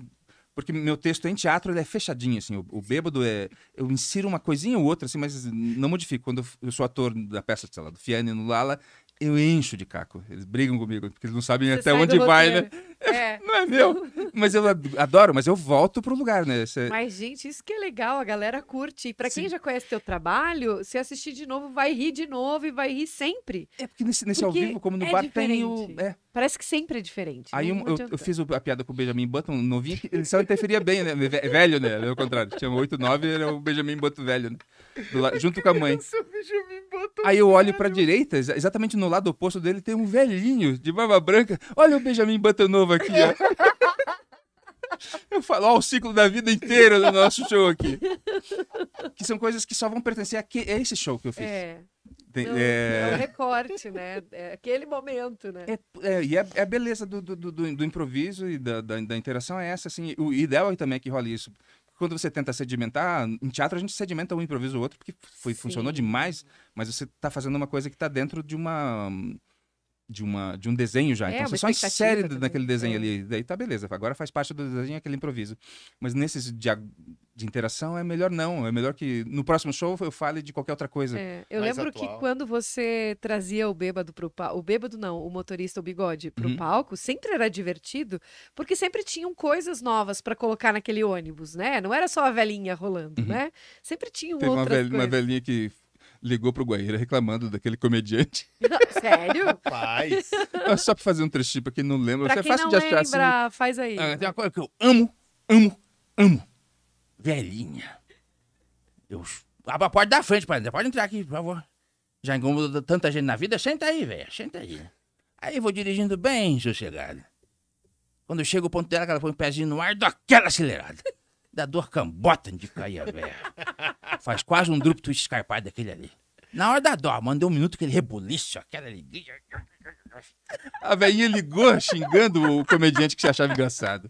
Porque meu texto em teatro, ele é fechadinho, assim. O, o bêbado é... Eu insiro uma coisinha ou outra, assim, mas não modifico. Quando eu, eu sou ator da peça, sei lá, do Fiane no Lala, eu encho de caco. Eles brigam comigo, porque eles não sabem Você até onde vai, né? É. Não é meu. Mas eu adoro, mas eu volto pro lugar, né? Cê... Mas, gente, isso que é legal, a galera curte. E pra Sim. quem já conhece teu trabalho, se assistir de novo, vai rir de novo e vai rir sempre. É, porque nesse, nesse porque ao vivo, como no é bar, diferente. tem o... É. Parece que sempre é diferente. Aí um, eu, eu fiz a piada com o Benjamin Button, novinho, que ele só interferia bem, né? Velho, né? Ao contrário. Tinha oito, nove, era o Benjamin Button velho, né? La... Junto com a mãe. Aí eu olho pra direita, exatamente no lado oposto dele, tem um velhinho de barba branca. Olha o Benjamin Button novo aqui, ó. Eu falo, ó, o ciclo da vida inteira do nosso show aqui. Que são coisas que só vão pertencer a que... é esse show que eu fiz. É. Tem, Não, é... é um recorte, né? É aquele momento, né? É, é, e é, é a beleza do, do, do, do improviso e da, da, da interação é essa, assim. O ideal também é que rola isso. Quando você tenta sedimentar, em teatro a gente sedimenta um improviso ou outro, porque foi, funcionou demais, mas você tá fazendo uma coisa que tá dentro de uma... De, uma, de um desenho já. É, então você só insere naquele desenho é. ali. Daí tá beleza. Agora faz parte do desenho aquele improviso. Mas nesses de, de interação é melhor não. É melhor que no próximo show eu fale de qualquer outra coisa. É, eu Mais lembro atual. que quando você trazia o bêbado pro palco... O bêbado não, o motorista, o bigode pro uhum. palco, sempre era divertido, porque sempre tinham coisas novas para colocar naquele ônibus, né? Não era só a velhinha rolando, uhum. né? Sempre tinha outras uma velhinha, coisas. Uma velhinha que... ligou pro Guaíra reclamando daquele comediante. Sério? Faz. Só pra fazer um trechinho pra quem não lembra. Pra você quem é fácil não de achar, lembra, assim... faz aí. Ah, tem uma coisa que eu amo, amo, amo. Velhinha. Eu... Abra a porta da frente, padre. Pode entrar aqui, por favor. Já incomodou tanta gente na vida. Senta aí, velho. Senta aí. Aí eu vou dirigindo bem sossegado. Quando eu chego ao ponto dela, ela põe um pezinho no ar e dou aquela acelerada. Da dor cambota de cair a velha. Faz quase um drop twist escarpado daquele ali. Na hora da dó, mandei um minuto que ele rebuliço, aquela alegria. A velhinha ligou xingando o comediante que se achava engraçado.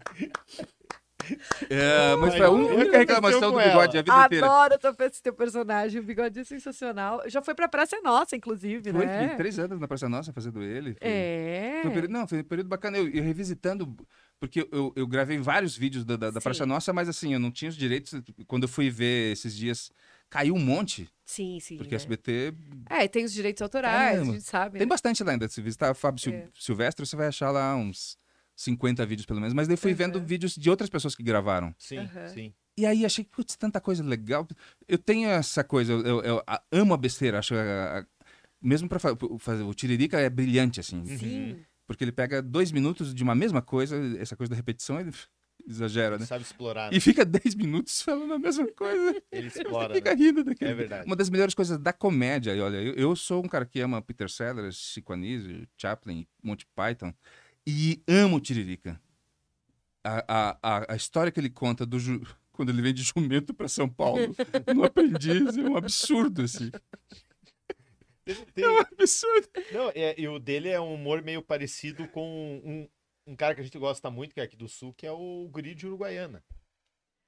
É, mas foi a única reclamação do bigode a vida Adoro inteira. Adoro esse teu personagem, o bigode é sensacional. Já foi pra Praça Nossa, inclusive, foi, né? Foi, três anos na Praça Nossa fazendo ele. Foi, é. Foi um período, não, foi um período bacana. Eu, eu revisitando... Porque eu, eu gravei vários vídeos da, da, da Praça Nossa, mas assim, eu não tinha os direitos. Quando eu fui ver esses dias, caiu um monte. Sim, sim. Porque a é. S B T... É, tem os direitos autorais, é, a gente sabe. Tem né? bastante lá ainda. Se visitar Fábio é. Silvestre, você vai achar lá uns cinquenta vídeos pelo menos. Mas daí eu fui uhum. vendo vídeos de outras pessoas que gravaram. Sim, uhum. sim. E aí achei, putz, tanta coisa legal. Eu tenho essa coisa, eu, eu, eu amo a besteira. Acho a, a, mesmo pra fazer... O Tiririca é brilhante, assim. Sim. Uhum. Porque ele pega dois minutos de uma mesma coisa, essa coisa da repetição, ele exagera, né? Ele sabe explorar. Né? E fica dez minutos falando a mesma coisa. Ele explora. Fica né? rindo daquele. É verdade. Uma das melhores coisas da comédia. E olha, eu, eu sou um cara que ama Peter Sellers, Chico Anísio, Chaplin, Monty Python, e amo Tiririca. A, a, a história que ele conta do ju... quando ele vem de jumento para São Paulo, no aprendiz, é um absurdo, assim. Tem... É um absurdo. Não, é, e o dele é um humor meio parecido com um, um cara que a gente gosta muito, que é aqui do Sul, que é o Guri de Uruguaiana.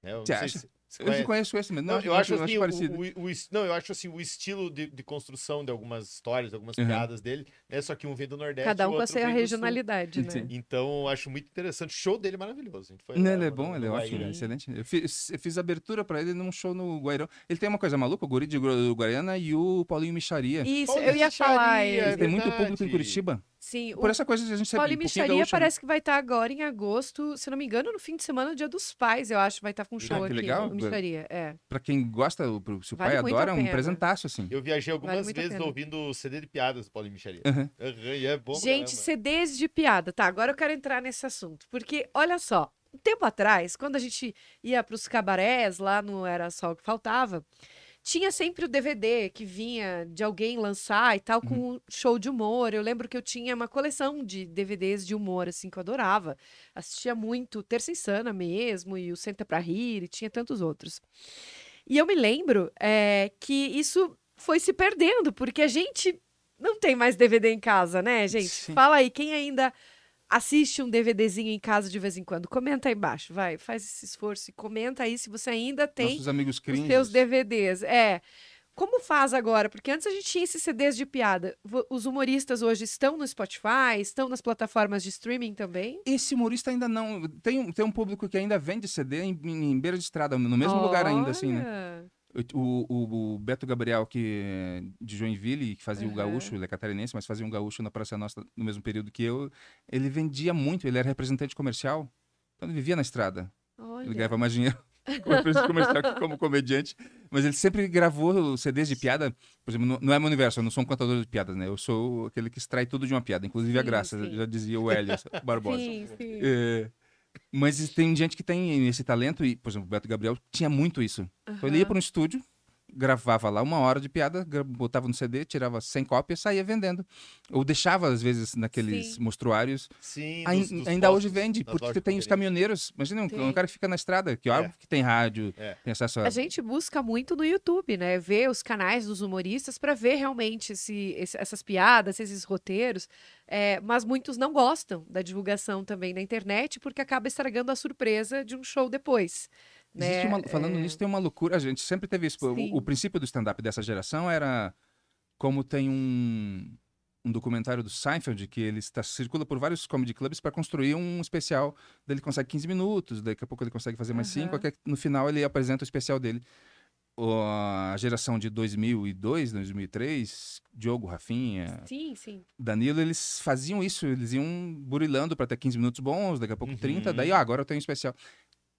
É, Você acha? Se, se eu não conheço esse mesmo. Não, não, eu, eu acho, acho assim, parecido. O, o, o, não, eu acho assim, o estilo de, de construção de algumas histórias, de algumas uhum. piadas dele, né? Só que um vem do Nordeste. Cada um com a sua regionalidade, né? Sim. Então, eu acho muito interessante. O show dele é maravilhoso. A gente foi não, lá, ele é bom, ele é ótimo, ele é excelente. Eu fiz, eu fiz abertura pra ele num show no Guairão. Ele tem uma coisa maluca, o Guri de Uruguaiana e o Paulinho Micharia. Isso, Paulo eu ia Micharia, falar. Ele é tem muito público em Curitiba. Sim, por o... essa coisa a gente sabe. Paulinho Micharia parece que vai estar agora em agosto, se não me engano, no fim de semana, no Dia dos Pais, eu acho, vai estar com um show ah, aqui. Legal. No Micharia, é. Pra quem gosta, pro, se o vale pai adora, é um presentaço, assim. Eu viajei algumas vale vezes ouvindo C D de piadas do Paulinho Micharia. Uhum. Uhum, é bom, gente, caramba. C Ds de piada. Tá, agora eu quero entrar nesse assunto, porque, olha só, um tempo atrás, quando a gente ia pros cabarés, lá não era só o que faltava... Tinha sempre o D V D que vinha de alguém lançar e tal, com uhum. um show de humor. Eu lembro que eu tinha uma coleção de D V Ds de humor, assim, que eu adorava. Assistia muito Terça Insana mesmo, e o Senta Pra Rir, e tinha tantos outros. E eu me lembro é, que isso foi se perdendo, porque a gente não tem mais D V D em casa, né, gente? Sim. Fala aí, quem ainda assiste um DVDzinho em casa de vez em quando? Comenta aí embaixo, vai. Faz esse esforço e comenta aí se você ainda tem os seus D V Ds. É. Como faz agora? Porque antes a gente tinha esses C Ds de piada. Os humoristas hoje estão no Spotify, estão nas plataformas de streaming também? Esse humorista ainda não... Tem, tem um público que ainda vende C D em, em beira de estrada, no mesmo Olha. lugar ainda, assim, né? O, o, o Beto Gabriel, que de Joinville, que fazia uhum. o gaúcho, ele é catarinense, mas fazia um gaúcho na Praça Nossa no mesmo período que eu, ele vendia muito, ele era representante comercial, então ele vivia na estrada. Olha. Ele ganhava mais dinheiro como comercial que como comediante, mas ele sempre gravou C Ds de piada. Por exemplo, no, não é meu universo, eu não sou um contador de piadas, né? Eu sou aquele que extrai tudo de uma piada, inclusive sim, a graça, sim. já dizia o Hélio Barbosa. Sim, sim. É... Mas tem gente que tem esse talento e, por exemplo, o Beto Gabriel tinha muito isso. Uhum. Então ele ia para um estúdio, gravava lá uma hora de piada, botava no C D, tirava cem cópias, saía vendendo. Ou deixava, às vezes, naqueles Sim. mostruários. Sim, Ai, dos, dos ainda postos, hoje vende, porque tem poderia. os caminhoneiros. Imagina, um, um cara que fica na estrada, que óbvio é. que tem rádio, é. tem acesso a... A gente busca muito no YouTube, né? Ver os canais dos humoristas para ver realmente esse, esse, essas piadas, esses roteiros. É, mas muitos não gostam da divulgação também na internet, porque acaba estragando a surpresa de um show depois. Né? Uma, falando é... nisso, tem uma loucura. A gente sempre teve isso. O, o princípio do stand-up dessa geração era... Como tem um, um documentário do Seinfeld, que ele está, circula por vários comedy clubs para construir um especial. Daí ele consegue quinze minutos, daqui a pouco ele consegue fazer mais cinco. Uhum. No final ele apresenta o especial dele. O, a geração de dois mil e dois, dois mil e três, Diogo, Rafinha, sim, sim. Danilo, eles faziam isso. Eles iam burilando para ter quinze minutos bons, daqui a pouco uhum. trinta. Daí, ah, agora eu tenho um especial...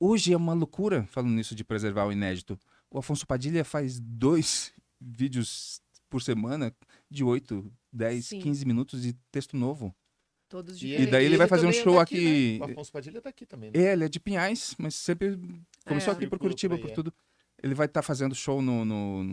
Hoje é uma loucura, falando nisso de preservar o inédito. O Afonso Padilha faz dois vídeos por semana de oito, dez, Sim. quinze minutos de texto novo. Todos os dias. E daí ele, ele vai fazer um show aqui... aqui... Né? O Afonso Padilha tá aqui também. Né? É, ele é de Pinhais, mas sempre começou é, aqui por Curitiba, aí, por tudo. É. Ele vai estar tá fazendo show no, no,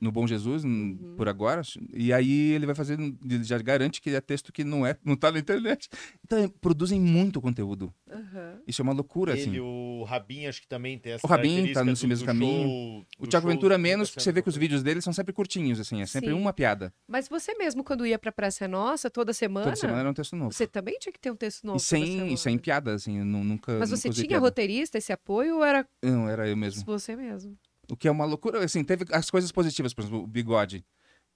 no Bom Jesus, uhum. por agora. E aí ele vai fazer... Ele já garante que é texto que não, é, não tá na internet. Então, produzem muito conteúdo. Uhum. Isso é uma loucura, ele, assim. Ele, o Rabin, acho que também tem essa característica. O Rabin tá nesse mesmo caminho. Show, o Thiago Ventura menos, porque você vê que os vídeos dele são sempre curtinhos, assim. É sempre Sim. uma piada. Mas você mesmo, quando ia pra Praça Nossa, toda semana... Toda semana era um texto novo. Você também tinha que ter um texto novo. E sem, e sem piada, assim. Nunca, Mas você nunca tinha piada. roteirista, esse apoio, ou era... Não, era eu mesmo. Você mesmo. O que é uma loucura, assim, teve as coisas positivas, por exemplo, o Bigode.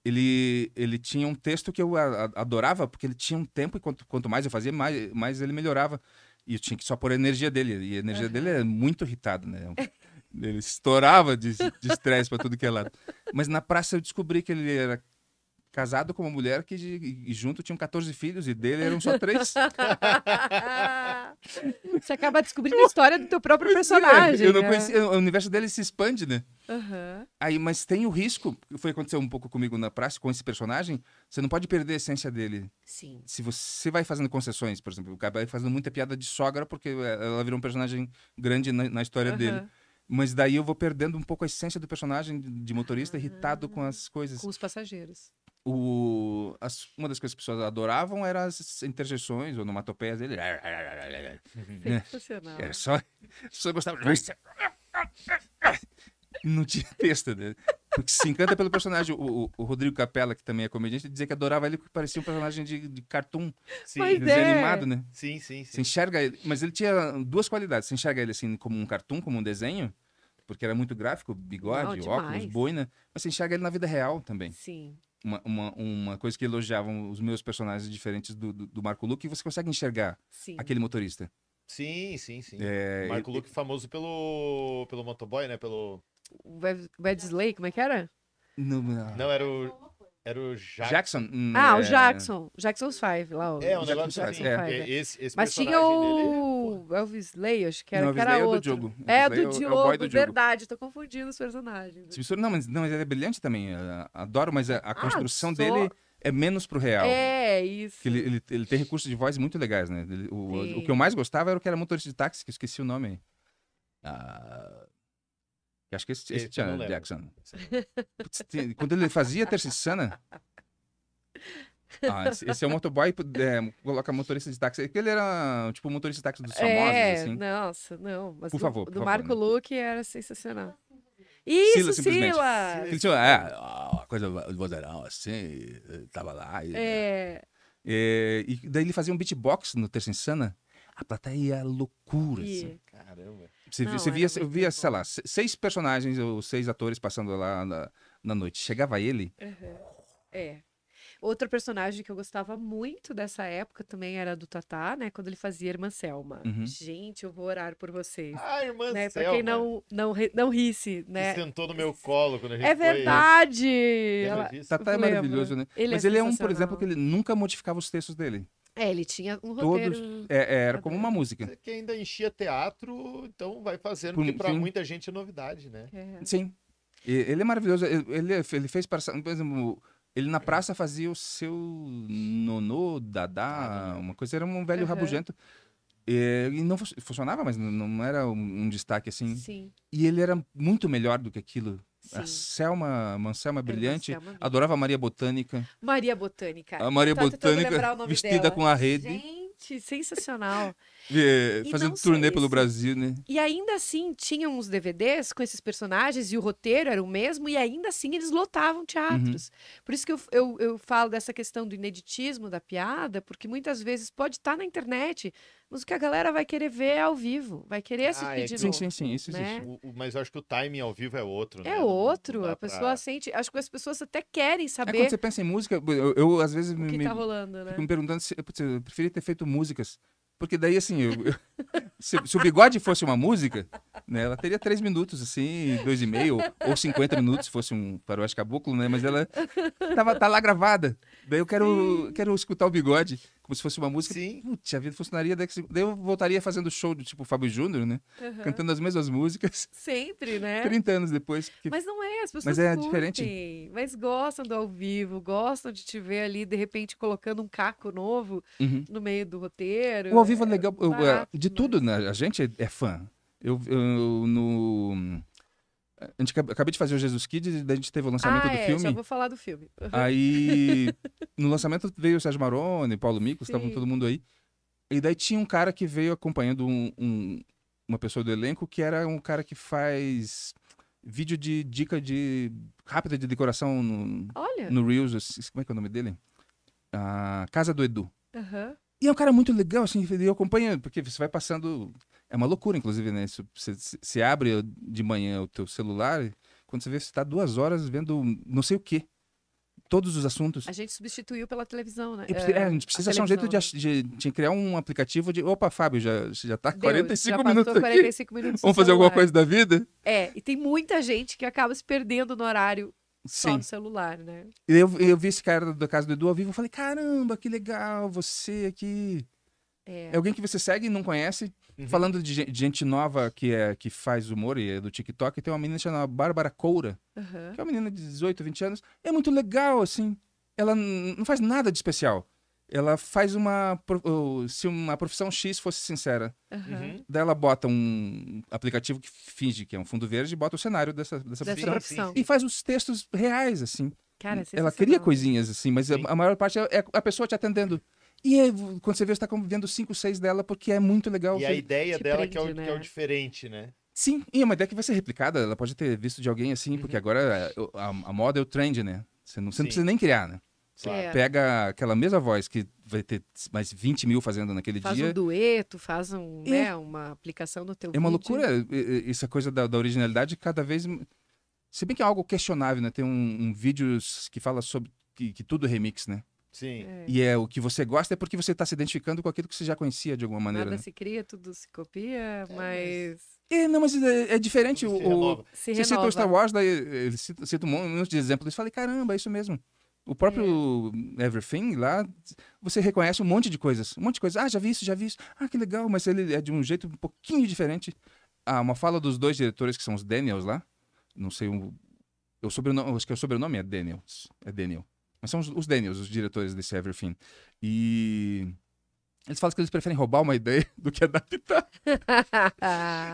Ele, ele tinha um texto que eu a, a, adorava, porque ele tinha um tempo, e quanto, quanto mais eu fazia, mais, mais ele melhorava. E eu tinha que só pôr a energia dele, e a energia uhum. dele é muito irritada, né? Ele estourava de estresse pra tudo que é lado. Mas na praça eu descobri que ele era casado com uma mulher que de, e junto tinham quatorze filhos, e dele eram só três. Você acaba descobrindo a história do teu próprio personagem. Eu não conhecia, né? O universo dele se expande, né? Uhum. Aí, mas tem o risco, foi acontecer um pouco comigo na praça, com esse personagem, você não pode perder a essência dele. Sim. Se você vai fazendo concessões, por exemplo, o cara vai fazendo muita piada de sogra, porque ela virou um personagem grande na, na história uhum. dele. Mas daí eu vou perdendo um pouco a essência do personagem de motorista, uhum. irritado com as coisas. Com os passageiros. O, as, uma das coisas que as pessoas adoravam eram as interjeições, ou onomatopeias dele. Sensacional. Era só, as pessoas gostavam. Não tinha texto, né? Porque se encanta pelo personagem. O, o, o Rodrigo Capella, que também é comediante, dizia que adorava ele porque parecia um personagem de, de cartoon. Sim. Desanimado, é. né? Sim, sim, sim. Você enxerga ele. Mas ele tinha duas qualidades. Você enxerga ele assim como um cartoon, como um desenho, porque era muito gráfico, bigode, não, óculos, boina. Mas você enxerga ele na vida real também. Sim. Uma, uma, uma coisa que elogiavam os meus personagens diferentes do, do, do Marco Luque, você consegue enxergar sim. aquele motorista. Sim, sim, sim. É, Marco Luque é... famoso pelo, pelo motoboy, né? Pelo... Wednesday, como é que era? Não, não. não era o... Era o Jack... Jackson. Ah, é... o Jackson. Jackson's Five, lá. O... É, um negócio assim. É. É. Esse, esse Mas tinha o dele, Elvis Lay, acho que era, não, que era outro. É o do Diogo. É, do Diogo, é do verdade. Tô confundindo os personagens. Não, mas, não, mas ele é brilhante também. Eu adoro, mas a, a ah, construção só... dele é menos pro real. É, isso. Ele, ele, ele tem recursos de voz muito legais, né? Ele, o, o que eu mais gostava era o que era motorista de táxi, que eu esqueci o nome aí. Ah... Acho que esse, esse tinha Jackson. Putz, tem, quando ele fazia Terceira ah, esse, esse é o motoboy, é, coloca motorista de táxi. Ele era tipo motorista de táxi dos famosos, é, assim. Nossa, não. Mas por do, favor, por do favor, Marco né? Luque era sensacional. Isso, Silas! Ele tinha é, uma coisa de vozeirão, assim, tava lá. E, é. É, e daí ele fazia um beatbox no Terça Insana. A plateia loucura, e... assim. Caramba. Você, não, você via, eu via, sei lá, seis personagens ou seis atores passando lá na, na noite. Chegava ele... Uhum. É. Outro personagem que eu gostava muito dessa época também era do Tatá, né? Quando ele fazia Irmã Selma. Uhum. Gente, eu vou orar por vocês. Ah, Irmã né? Selma! Pra quem não, não, não risse, né? Ele sentou no meu colo quando a gente é foi... É verdade! Ela... Tatá é maravilhoso, né? Ele Mas é ele é um, por exemplo, que ele nunca modificava os textos dele. É, ele tinha um roteiro... Todos, é, era como uma música. Que ainda enchia teatro, então vai fazendo, porque pra muita gente é novidade, né? É. Sim. E, ele é maravilhoso. Ele, ele fez, por exemplo... Ele na praça fazia o seu nonô, dadá, uma coisa, era um velho uhum. rabugento. E, e não funcionava, mas não era um, um destaque assim. Sim. E ele era muito melhor do que aquilo. Sim. A Selma, Manselma é brilhante, Selma. Adorava a Maria Botânica. Maria Botânica. A Maria Botânica vestida dela. Com a rede. Gente, sensacional. E, e fazendo turnê pelo Brasil, né? E ainda assim, tinham uns D V Ds com esses personagens e o roteiro era o mesmo e ainda assim eles lotavam teatros. Uhum. Por isso que eu, eu, eu falo dessa questão do ineditismo da piada, porque muitas vezes pode estar na internet, mas o que a galera vai querer ver é ao vivo, vai querer assistir ah, é de que... novo. Sim, sim, sim, isso né? existe. O, o, mas eu acho que o timing ao vivo é outro, né? É outro, não, não a pessoa pra... sente, acho que as pessoas até querem saber. É, quando você pensa em música, eu, eu às vezes me, que tá rolando, né? fico me perguntando se eu preferia ter feito músicas. Porque daí, assim, eu, eu, se, se o bigode fosse uma música, né, ela teria três minutos, assim, dois e meio, ou, ou cinquenta minutos, se fosse um faroeste caboclo, né? Mas ela tava, tá lá gravada. Daí eu quero, quero escutar o bigode, como se fosse uma música. Sim. Putz, a vida funcionaria. Daí eu voltaria fazendo show do tipo Fábio Júnior, né? Uhum. Cantando as mesmas músicas. Sempre, né? trinta anos depois. Porque... Mas não é, as pessoas Mas é curtem, diferente. Mas gostam do ao vivo, gostam de te ver ali, de repente, colocando um caco novo uhum. no meio do roteiro. O ao vivo é legal, eu, barato, de mas... tudo, né? A gente é fã. Eu, eu, eu no... A gente acabei de fazer o Jesus Kids e daí a gente teve o lançamento ah, do é, filme. Ah, já vou falar do filme. Uhum. Aí, no lançamento veio o Sérgio Maroni, Paulo Micos, estavam todo mundo aí. E daí tinha um cara que veio acompanhando um, um, uma pessoa do elenco, que era um cara que faz vídeo de dica de rápida de decoração no, Olha. no Reels. Como é que é o nome dele? A Casa do Edu. Uhum. E é um cara muito legal, assim, eu acompanho, porque você vai passando... É uma loucura, inclusive, né? Você, você abre de manhã o teu celular, quando você vê, você está duas horas vendo não sei o quê. Todos os assuntos. A gente substituiu pela televisão, né? É, é, a gente precisa a achar um jeito de, de, de criar um aplicativo de... Opa, Fábio, já, já tá quarenta e cinco minutos quarenta e cinco minutos Vamos fazer celular. alguma coisa da vida? É, e tem muita gente que acaba se perdendo no horário Sim. só no celular, né? Eu, eu vi esse cara da Casa do Edu ao vivo, eu falei, caramba, que legal, você aqui... É. é alguém que você segue e não conhece. Uhum. Falando de gente nova que, é, que faz humor e é do TikTok, tem uma menina chamada Bárbara Coura, uhum. que é uma menina de dezoito, vinte anos. É muito legal, assim. Ela não faz nada de especial. Ela faz uma... Se uma profissão X fosse sincera. Uhum. Daí ela bota um aplicativo que finge que é um fundo verde e bota o cenário dessa, dessa, dessa profissão. profissão. E faz os textos reais, assim. Cara, ela cria coisinhas, assim, mas a, a maior parte é a pessoa te atendendo. E aí, quando você vê, você tá vendo cinco, seis dela, porque é muito legal. E a ideia dela prende, que, é o, né? que é o diferente, né? Sim, e é uma ideia que vai ser replicada, ela pode ter visto de alguém assim, uhum. porque agora a, a, a moda é o trend, né? Você não, você não precisa nem criar, né? Você claro. pega aquela mesma voz que vai ter mais vinte mil fazendo naquele faz dia. Faz um dueto, faz um, é. né, uma aplicação no teu vídeo. É uma vídeo. loucura essa coisa da, da originalidade, cada vez... Se bem que é algo questionável, né? Tem um, um vídeo que fala sobre que, que tudo é remix, né? Sim. É. E é o que você gosta é porque você está se identificando com aquilo que você já conhecia de alguma maneira. Nada né? se cria, tudo se copia, é, mas... É, não, mas é, é diferente. O, se renova. Se você citou Star Wars, daí eu cito, cito um monte de exemplos. Eu falei, caramba, é isso mesmo. O próprio é. Everything lá, você reconhece um monte de coisas. Um monte de coisas. Ah, já vi isso, já vi isso. Ah, que legal, mas ele é de um jeito um pouquinho diferente. Ah, uma fala dos dois diretores, que são os Daniels lá. Não sei, um... eu sobrenome... acho que o sobrenome é Daniels. É Daniel. Mas são os, os Daniels, os diretores desse Everything. E eles falam que eles preferem roubar uma ideia do que adaptar.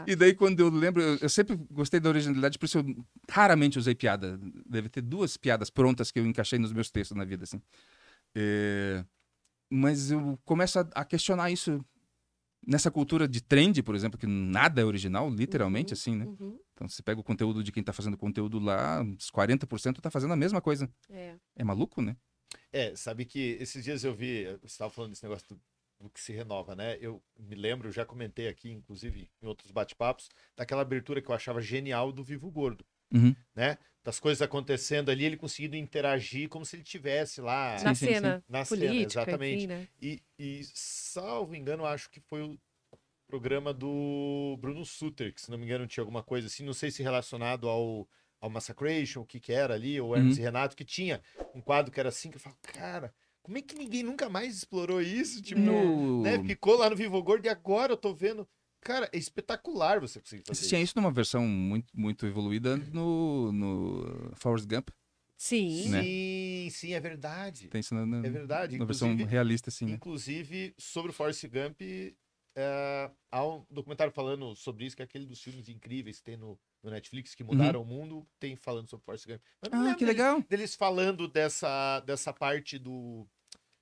E daí, quando eu lembro, eu, eu sempre gostei da originalidade, por isso eu raramente usei piada. Deve ter duas piadas prontas que eu encaixei nos meus textos na vida, assim. É... Mas eu começo a, a questionar isso nessa cultura de trend, por exemplo, que nada é original, literalmente, uhum, assim, né? Uhum. Então, você pega o conteúdo de quem tá fazendo conteúdo lá, uns quarenta por cento tá fazendo a mesma coisa. É. É maluco, né? É, sabe que esses dias eu vi, você estava falando desse negócio do, do que se renova, né? Eu me lembro, eu já comentei aqui, inclusive, em outros bate-papos, daquela abertura que eu achava genial do Vivo Gordo. uhum. né? Das coisas acontecendo ali, ele conseguindo interagir como se ele estivesse lá. Na sim, cena. Na política, cena, exatamente. Assim, né? e, e, salvo engano, acho que foi o programa do Bruno Sutter, que se não me engano tinha alguma coisa assim, não sei se relacionado ao, ao Massacration, o que que era ali, ou Hermes uhum. e Renato, que tinha um quadro que era assim, que eu falo, cara... Como é que ninguém nunca mais explorou isso? Tipo, no... né? Ficou lá no Vivo Gordo e agora eu tô vendo... Cara, é espetacular você conseguir fazer isso. Tinha isso numa versão muito, muito evoluída no, no Forrest Gump. Sim. Né? Sim, sim, é verdade. Tem isso na, na, é verdade. Na versão realista, sim. Inclusive, né? Sobre o Forrest Gump, é, há um documentário falando sobre isso, que é aquele dos filmes incríveis que tem no... no Netflix, que mudaram uhum. o mundo, tem falando sobre Forrest Gump. Ah, que legal! Deles, deles falando dessa, dessa parte do...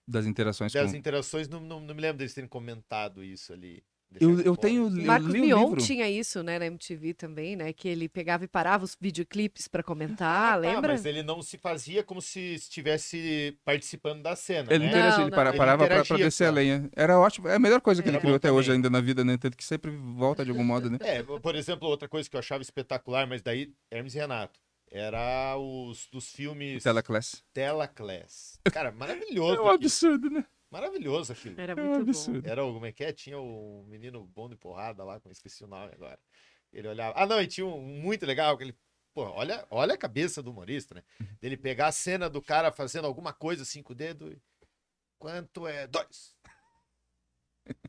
Das interações. Das com... interações, não, não, não me lembro deles terem comentado isso ali. Eu, eu tenho... Eu Marcos li Mion livro. Tinha isso, né, na M T V também, né, que ele pegava e parava os videoclipes pra comentar, ah, lembra? Tá, mas ele não se fazia como se estivesse participando da cena, ele né? Interagia, não, não. Ele para, ele parava pra, pra descer a lenha. Era ótimo, é a melhor coisa que é, ele criou até também. Hoje ainda na vida, né, tanto que sempre volta de algum modo, né? É, por exemplo, outra coisa que eu achava espetacular, mas daí, Hermes e Renato. Era os dos filmes... Teleclass. Teleclass. Cara, maravilhoso. É um absurdo, aquilo. Né? Maravilhoso aquilo. Era muito é um absurdo. Bom. Era o, como é que é? Tinha o menino bom de porrada lá, como eu esqueci o nome agora. Ele olhava... Ah, não, e tinha um muito legal, que ele... Pô, olha, olha a cabeça do humorista, né? Dele pegar a cena do cara fazendo alguma coisa assim com o dedo e... Quanto é? Dois.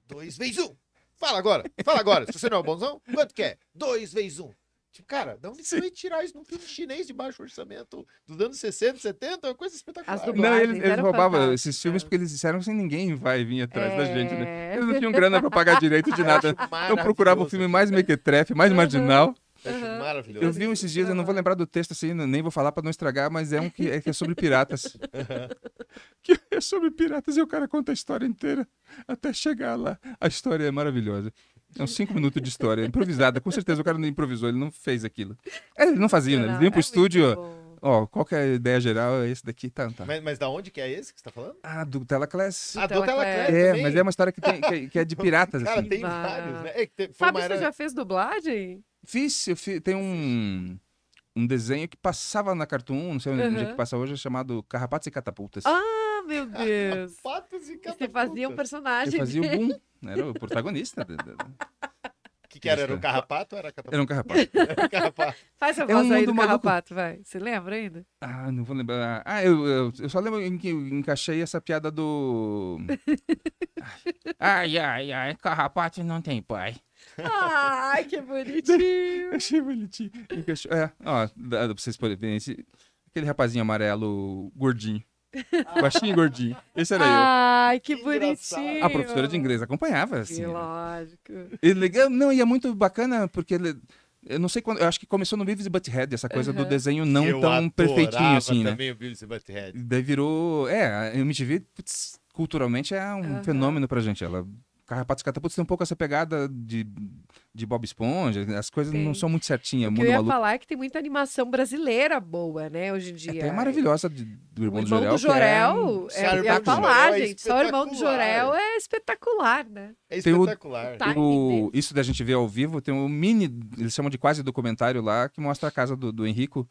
Dois vezes um. Fala agora. Fala agora. Se você não é o bonzão, quanto que é? Dois vezes um. Cara, dá um de tirar isso num filme chinês de baixo orçamento dos anos sessenta, setenta, é uma coisa espetacular. Não, eles, eles roubavam esses filmes porque eles disseram que ninguém vai vir atrás é... da gente, né? Eles não tinham grana pra pagar direito de nada. Então procurava o filme mais mequetrefe, mais uhum. marginal. Uhum. Maravilhoso. Eu vi esses dias, eu não vou lembrar do texto assim, nem vou falar pra não estragar, mas é um que é, que é sobre piratas. Uhum. Que é sobre piratas e o cara conta a história inteira até chegar lá. A história é maravilhosa. É uns cinco minutos de história, improvisada. Com certeza o cara não improvisou, ele não fez aquilo. Ele não fazia, não, né? Ele vinha pro é estúdio, ó, qual que é a ideia geral, é esse daqui, tá, tá. Mas, mas da onde que é esse que você tá falando? Ah, do Teleclass. Ah, do Teleclass. É, também. Mas é uma história que, tem, que, que é de piratas, cara, assim. Tem bah. Vários, né? É, tem, Fábio, era... você já fez dublagem? Fiz, eu fiz, tem um... Um desenho que passava na Cartoon, não sei onde uhum. é que passa hoje, chamado Carrapatos e Catapultas. Ah, meu Deus! Carrapatos e Catapultas. Você fazia um personagem. Você fazia o Boom, era o protagonista. O que, que era? Era um carrapato ou era catapulta? Era um carrapato. Era um carrapato. Faz a voz é um aí do maluco. Carrapato, vai. Você lembra ainda? Ah, não vou lembrar. Ah, eu, eu, eu só lembro que eu encaixei essa piada do... Ai, ai, ai, carrapato não tem pai. Ai, que bonitinho. Achei bonitinho. É, ó, dá pra vocês poderem ver esse, aquele rapazinho amarelo gordinho. Baixinho e gordinho. Esse era Ai, eu. Ai, que, que bonitinho. Engraçado. A professora de inglês acompanhava, assim. Que lógico. E legal, não, e é muito bacana, porque ele... Eu não sei quando, eu acho que começou no Beavis e Butthead, essa coisa uhum. do desenho não eu tão perfeitinho, assim, né? Também o Beavis e Butthead. Daí virou... É, a M T V, putz, culturalmente, é um uhum. fenômeno pra gente, ela... Carrapatos e Catapultas tem um pouco essa pegada de, de Bob Esponja, as coisas tem. Não são muito certinhas. O que eu ia maluco. falar é que tem muita animação brasileira boa, né, hoje em dia. É até maravilhosa de, do Irmão do Jorel. O Irmão do Jorel, é, é, é, é falar, é gente, só o Irmão do Jorel é espetacular, né. É espetacular. Tem o, o, isso da gente ver ao vivo, tem um mini, eles chamam de quase documentário lá, que mostra a casa do, do Henrico.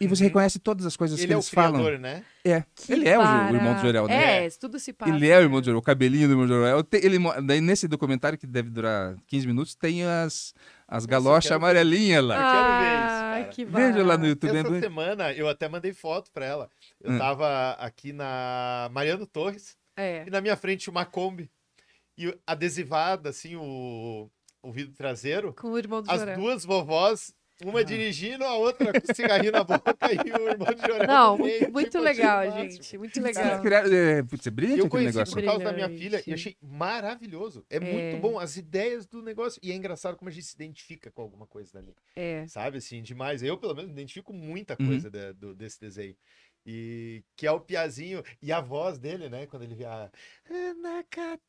E você reconhece todas as coisas ele que é eles o criador, falam. Né? É. Ele é o, o Irmão do Jorel, né? É, tudo se passa. Ele é o Irmão do Jorel, o cabelinho do Irmão do Jorel. Ele, daí nesse documentário, que deve durar quinze minutos, tem as, as galochas amarelinhas lá. Ah, eu quero ver isso, cara. Que barato. Veja lá no YouTube. Essa né? semana eu até mandei foto pra ela. Eu hum. tava aqui na Mariano Torres é. e na minha frente uma Kombi. E adesivada, assim, o, o vidro traseiro. Com o Irmão do Jorel. As duas vovós... Uma ah. dirigindo, a outra com cigarrinho na boca e o Irmão de Jorel. Não, muito, muito legal, máximo. gente. Muito legal. É, putz, é brilhante eu aquele negócio. Por causa da minha filha e achei maravilhoso. É, é muito bom as ideias do negócio. E é engraçado como a gente se identifica com alguma coisa dali. É. Sabe, assim, demais. Eu, pelo menos, identifico muita coisa uhum. da, do, desse desenho. E que é o Piazinho e a voz dele, né? Quando ele via a Ana Catarina.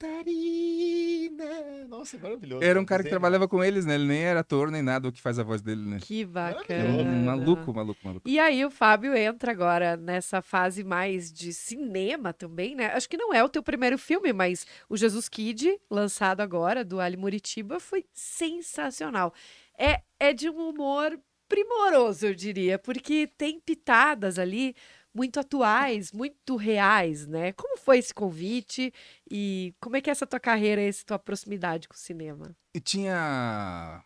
Nossa, é maravilhoso. Era um cara que trabalhava com eles, né? Ele nem era ator nem nada o que faz a voz dele, né? Que bacana. Maluco, maluco, maluco. E aí o Fábio entra agora nessa fase mais de cinema também, né? Acho que não é o teu primeiro filme, mas o Jesus Kid, lançado agora, do Ali Muritiba, foi sensacional. É, é de um humor... primoroso, eu diria, porque tem pitadas ali muito atuais, muito reais, né? Como foi esse convite e como é que é essa tua carreira, essa tua proximidade com o cinema? E tinha...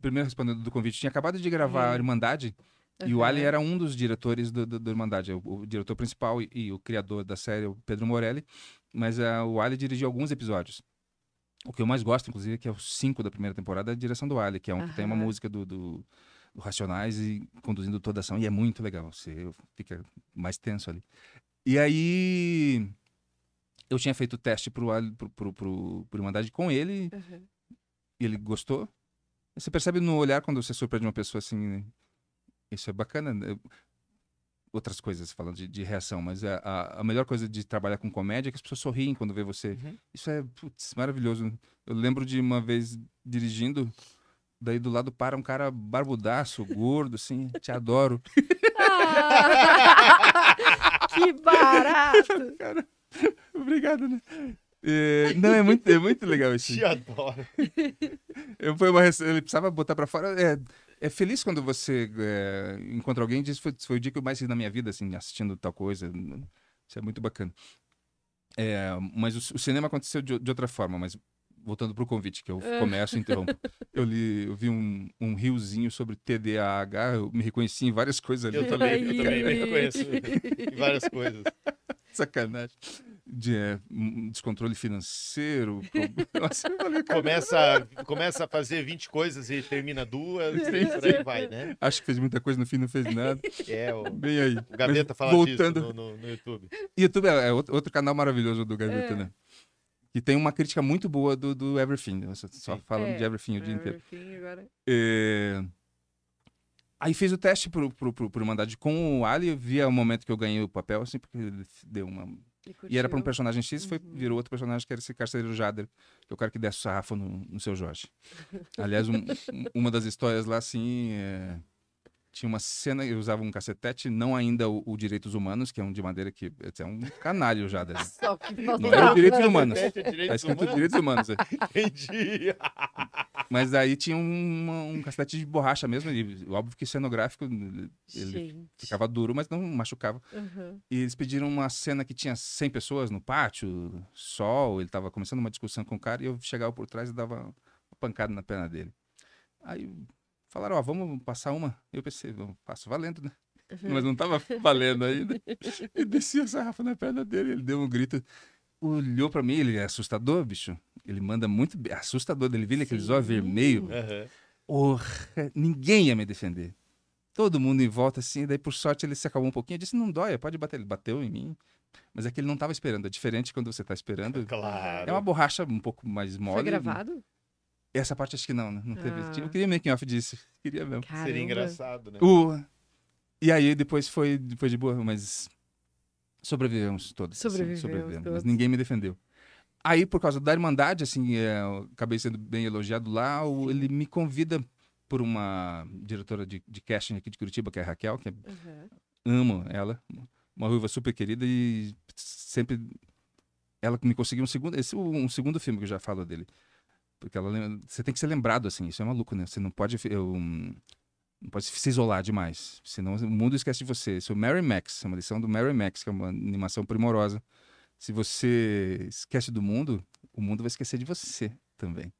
Primeiro respondendo do convite, tinha acabado de gravar é. Irmandade, uhum. e o Ali era um dos diretores do, do, do Irmandade, o, o diretor principal e, e o criador da série, o Pedro Morelli, mas uh, o Ali dirigiu alguns episódios. O que eu mais gosto, inclusive, que é os cinco da primeira temporada, é a direção do Ali, que é um uhum. que tem uma música do... do... Racionais e conduzindo toda a ação, e é muito legal, você fica mais tenso ali. E aí eu tinha feito o teste pro, pro, pro, pro, pro Irmandade com ele, uhum. e ele gostou. Você percebe no olhar quando você surpreende uma pessoa assim, né? Isso é bacana, né? Outras coisas falando de, de reação, mas a, a, a melhor coisa de trabalhar com comédia é que as pessoas sorriem quando vê você. Uhum. Isso é, putz, maravilhoso. Eu lembro de uma vez dirigindo... Daí do lado para um cara barbudaço, gordo, assim, te adoro. Ah, que barato! Cara, obrigado, né? É, não, é muito, é muito legal isso. Te adoro. Eu, foi uma, ele precisava botar pra fora. É, é feliz quando você é, encontra alguém e diz, foi, foi o dia que eu mais fiz na minha vida, assim, assistindo tal coisa. Isso é muito bacana. É, mas o, o cinema aconteceu de, de outra forma, mas... Voltando pro convite, que eu começo e interrompo. Eu, li, eu vi um, um riozinho sobre T D A H, eu me reconheci em várias coisas ali. Eu também, eu também me reconheço em várias coisas. Sacanagem. De, é, descontrole financeiro. Nossa, eu falei, começa, começa a fazer vinte coisas e termina duas, e por aí vai, né? Acho que fez muita coisa, no fim não fez nada. É, o, bem aí. O Gaveta fala voltando... disso no, no, no YouTube. YouTube é, é outro canal maravilhoso do Gaveta, é. né? E tem uma crítica muito boa do, do Everything. Nossa, só falando é, de Everything o dia inteiro. Agora... É... Aí fiz o teste pro, pro, pro, pro Irmandade com o Ali. Via o momento que eu ganhei o papel, assim, porque ele deu uma... E era pra um personagem X, uhum. foi, virou outro personagem, que era esse carcereiro Jader, que é o cara que desce o sarrafo no, no Seu Jorge. Aliás, um, uma das histórias lá, assim... É... Tinha uma cena, eu usava um cacetete, não ainda o, o Direitos Humanos, que é um de madeira que é um canalho já. Dessa. Não é o Direitos Humanos. É Direitos Humanos. Direitos Humanos. Entendi. Mas aí tinha um, um cacetete de borracha mesmo, e óbvio que cenográfico, ele Gente. ficava duro, mas não machucava. Uhum. E eles pediram uma cena que tinha cem pessoas no pátio, sol, ele tava começando uma discussão com o cara, e eu chegava por trás e dava uma pancada na perna dele. Aí... Falaram, ó, vamos passar uma. Eu pensei, vamos, passo valendo, né? Uhum. Mas não tava valendo ainda. E desci a sarrafa na perna dele, ele deu um grito, olhou pra mim, ele é assustador, bicho. Ele manda muito bem, assustador dele, vira aqueles olhos vermelhos. Uhum. Oh, ninguém ia me defender. Todo mundo em volta, assim, daí por sorte ele se acalmou um pouquinho, eu disse, não dói, pode bater. Ele bateu em mim. Mas é que ele não tava esperando, é diferente quando você tá esperando. Claro. É uma borracha um pouco mais mole. Foi gravado? Essa parte acho que não, né? Não teve. Ah. Eu queria make off disso. Queria mesmo. Caramba. Seria engraçado, né? Uh, e aí depois foi, foi de boa, mas sobrevivemos todos. Sobrevivemos, assim, sobrevivemos todos. Mas ninguém me defendeu. Aí, por causa da Irmandade, assim, eu acabei sendo bem elogiado lá. Sim. Ele me convida por uma diretora de, de casting aqui de Curitiba, que é a Raquel, que uhum. amo ela. Uma ruiva super querida e sempre... Ela me conseguiu um segundo... Esse é um segundo filme que eu já falo dele. Porque ela lembra, você tem que ser lembrado, assim, isso é maluco, né? Você não pode, eu, não pode se isolar demais, senão o mundo esquece de você. Isso é o Mary Max, é uma lição do Mary Max, que é uma animação primorosa. Se você esquece do mundo, o mundo vai esquecer de você também.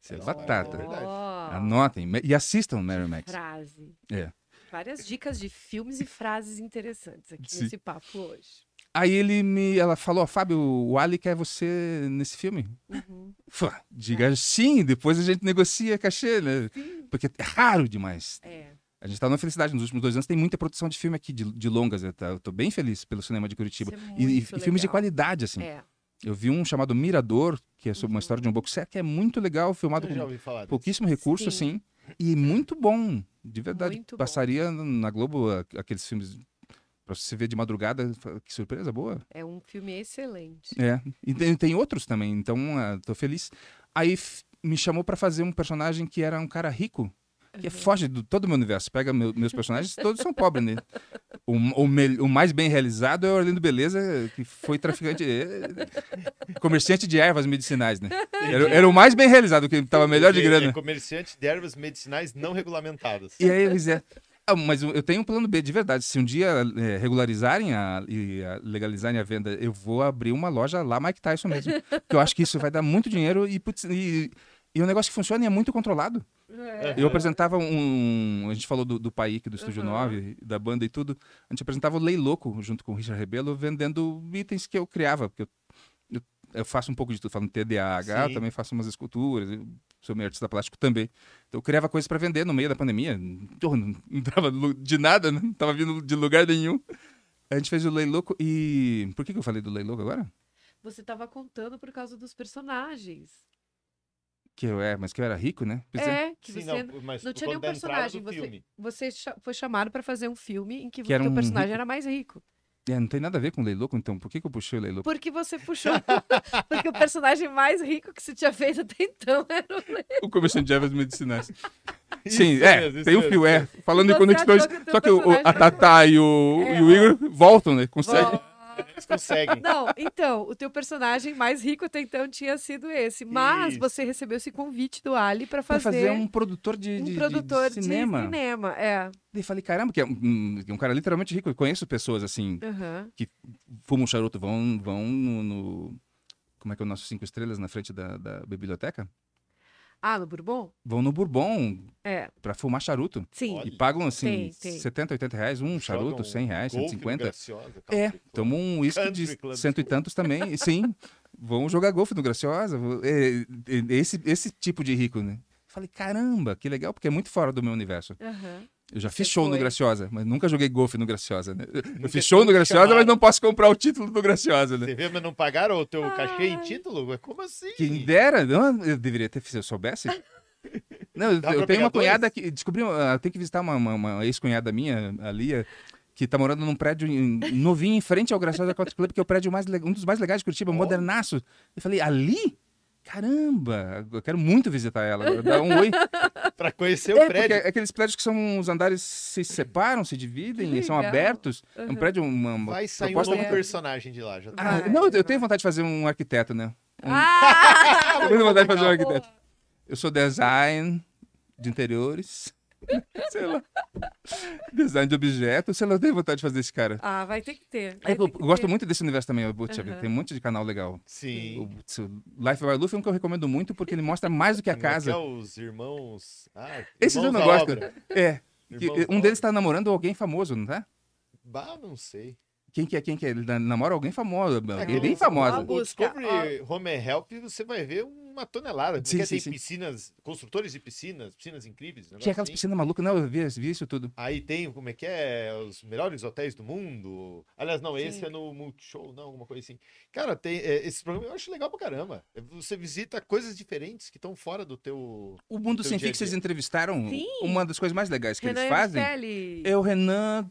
Você é batata. Oh. Anotem e assistam Mary Max. Frase. É. Várias dicas de filmes e frases interessantes aqui Sim. nesse papo hoje. Aí ele me, ela falou, ó, Fábio, o Ali quer você nesse filme. Uhum. Fô, diga é. sim, depois a gente negocia cachê, né? Sim. Porque é raro demais. É. A gente tá numa felicidade, nos últimos dois anos tem muita produção de filme aqui, de, de longas, eu, tá, eu tô bem feliz pelo cinema de Curitiba. É e, e filmes de qualidade, assim. É. Eu vi um chamado Mirador, que é sobre uhum. uma história de um boxer, que é muito legal, filmado com pouquíssimo recurso, Sim. assim, e muito bom, de verdade. Muito Passaria bom. na Globo aqueles filmes... Pra você ver de madrugada, que surpresa boa. É um filme excelente. É, e tem, tem outros também, então uh, tô feliz. Aí me chamou pra fazer um personagem que era um cara rico, que uhum. foge de todo o meu universo. Pega meu, meus personagens, todos são pobres, né? O, o, me, o mais bem realizado é o Orlando Beleza, que foi traficante, comerciante de ervas medicinais, né? Era, era o mais bem realizado, que estava melhor de grana. É comerciante de ervas medicinais não regulamentadas. E aí, pois é. Ah, mas eu tenho um plano B, de verdade. Se um dia é, regularizarem a, e a, legalizarem a venda, eu vou abrir uma loja lá, Mike Tyson mesmo. Porque eu acho que isso vai dar muito dinheiro e, putz, e, e o negócio que funciona e é muito controlado. É. Eu apresentava um... A gente falou do, do Paik, do Estúdio uhum. nove, da banda e tudo. A gente apresentava o Lei Louco, junto com o Richard Rebelo, vendendo itens que eu criava. Porque eu, eu, eu faço um pouco de tudo. Falo no T D A H, também faço umas esculturas... Eu, sou meio artista plástico também. Então eu criava coisas para vender no meio da pandemia. Eu não, não tava de nada, né? Não tava vindo de lugar nenhum. A gente fez o Lei Louco e... Por que que eu falei do Lei Louco agora? Você tava contando por causa dos personagens. Que eu é, mas que eu era rico, né? Pensei... É, que Sim, você não, mas não tinha nenhum personagem. Você, você foi chamado para fazer um filme em que, que o um personagem rico. Era mais rico. É, não tem nada a ver com o Lei Louco, então. Por que que eu puxei o Lei Louco? Porque você puxou. Porque o personagem mais rico que você tinha feito até então era o Lei Louco. O comerciante de ervas medicinais. Sim, isso é, mesmo, tem o um fio, é. Falando em conexões, só que o, a Tatá e o, é, e o Igor voltam, né? Conseguem. Vol... Eles conseguem. Não, então, o teu personagem mais rico até então tinha sido esse. Mas isso. Você recebeu esse convite do Ali pra fazer... Pra fazer um produtor de, de, um produtor de, de cinema. De cinema, é. E falei, caramba, que é um, um cara literalmente rico. Eu conheço pessoas, assim, uhum. que fumam charuto, vão, vão no, no... Como é que é o nosso Cinco Estrelas na frente da, da biblioteca? Ah, no Bourbon? Vão no Bourbon é. Pra fumar charuto. Sim. Olha. E pagam, assim, tem, tem. setenta, oitenta reais um charuto, cem reais, golfe, cento e cinquenta. Graciosa, é, tomam um uísque de Club cento e tantos também. E, sim, vão jogar golfe no Graciosa. Esse, esse tipo de rico, né? Falei, caramba, que legal, porque é muito fora do meu universo. Uhum. Eu já fiz show no Graciosa, mas nunca joguei golfe no Graciosa, né? Eu fiz show no Graciosa, mas não posso comprar o título do Graciosa, né? Você vê, mas não pagaram o teu ah. cachê em título? Como assim? Quem dera, não, eu deveria ter, se eu soubesse. Não, eu, eu tenho uma cunhada que... Descobri, eu tenho que visitar uma, uma, uma ex-cunhada minha, a Lia, que tá morando num prédio novinho em frente ao Graciosa Country Club, que é o prédio mais, um dos mais legais de Curitiba, oh. modernaço. Eu falei, ali? Caramba, eu quero muito visitar ela, dar um oi. Pra conhecer é, o prédio. É aqueles prédios que são, os andares se separam, se dividem, são abertos. Uhum. É um prédio... Uma, uma vai sair um novo é... personagem de lá. Já tá. ah, vai, não, vai. Eu tenho vontade de fazer um arquiteto, né? Um... Ah! Eu tenho vontade de fazer um arquiteto. Eu sou design de interiores. Sei lá. Design de objetos, sei lá, eu tenho vontade de fazer esse cara. Ah, vai ter que ter. É, ter eu que gosto ter. muito desse universo também, eu, putz, uhum. tem um monte de canal legal. Sim. O, o Life by Luffy é um que eu recomendo muito, porque ele mostra mais do que a casa. É os irmãos... Ah, esses eu não gosto. É. Que, um deles tá namorando alguém famoso, não tá? Bah, não sei. Quem que é? Quem que é? Ele namora alguém famoso. É bem famosa. Descobre ah. Home Help, você vai ver um uma tonelada, porque sim, sim, tem sim. piscinas, construtores de piscinas, piscinas incríveis. Tinha aquelas assim. piscinas malucas, não, eu vi, vi isso tudo. Aí tem, como é que é, os melhores hotéis do mundo. Aliás, não, sim. esse é no Multishow, não, alguma coisa assim. Cara, tem é, esse programa, eu acho legal pra caramba. Você visita coisas diferentes que estão fora do teu... O Mundo Sem Fim que vocês entrevistaram, sim. uma das coisas mais legais que Renan eles fazem, Michele. é o Renan,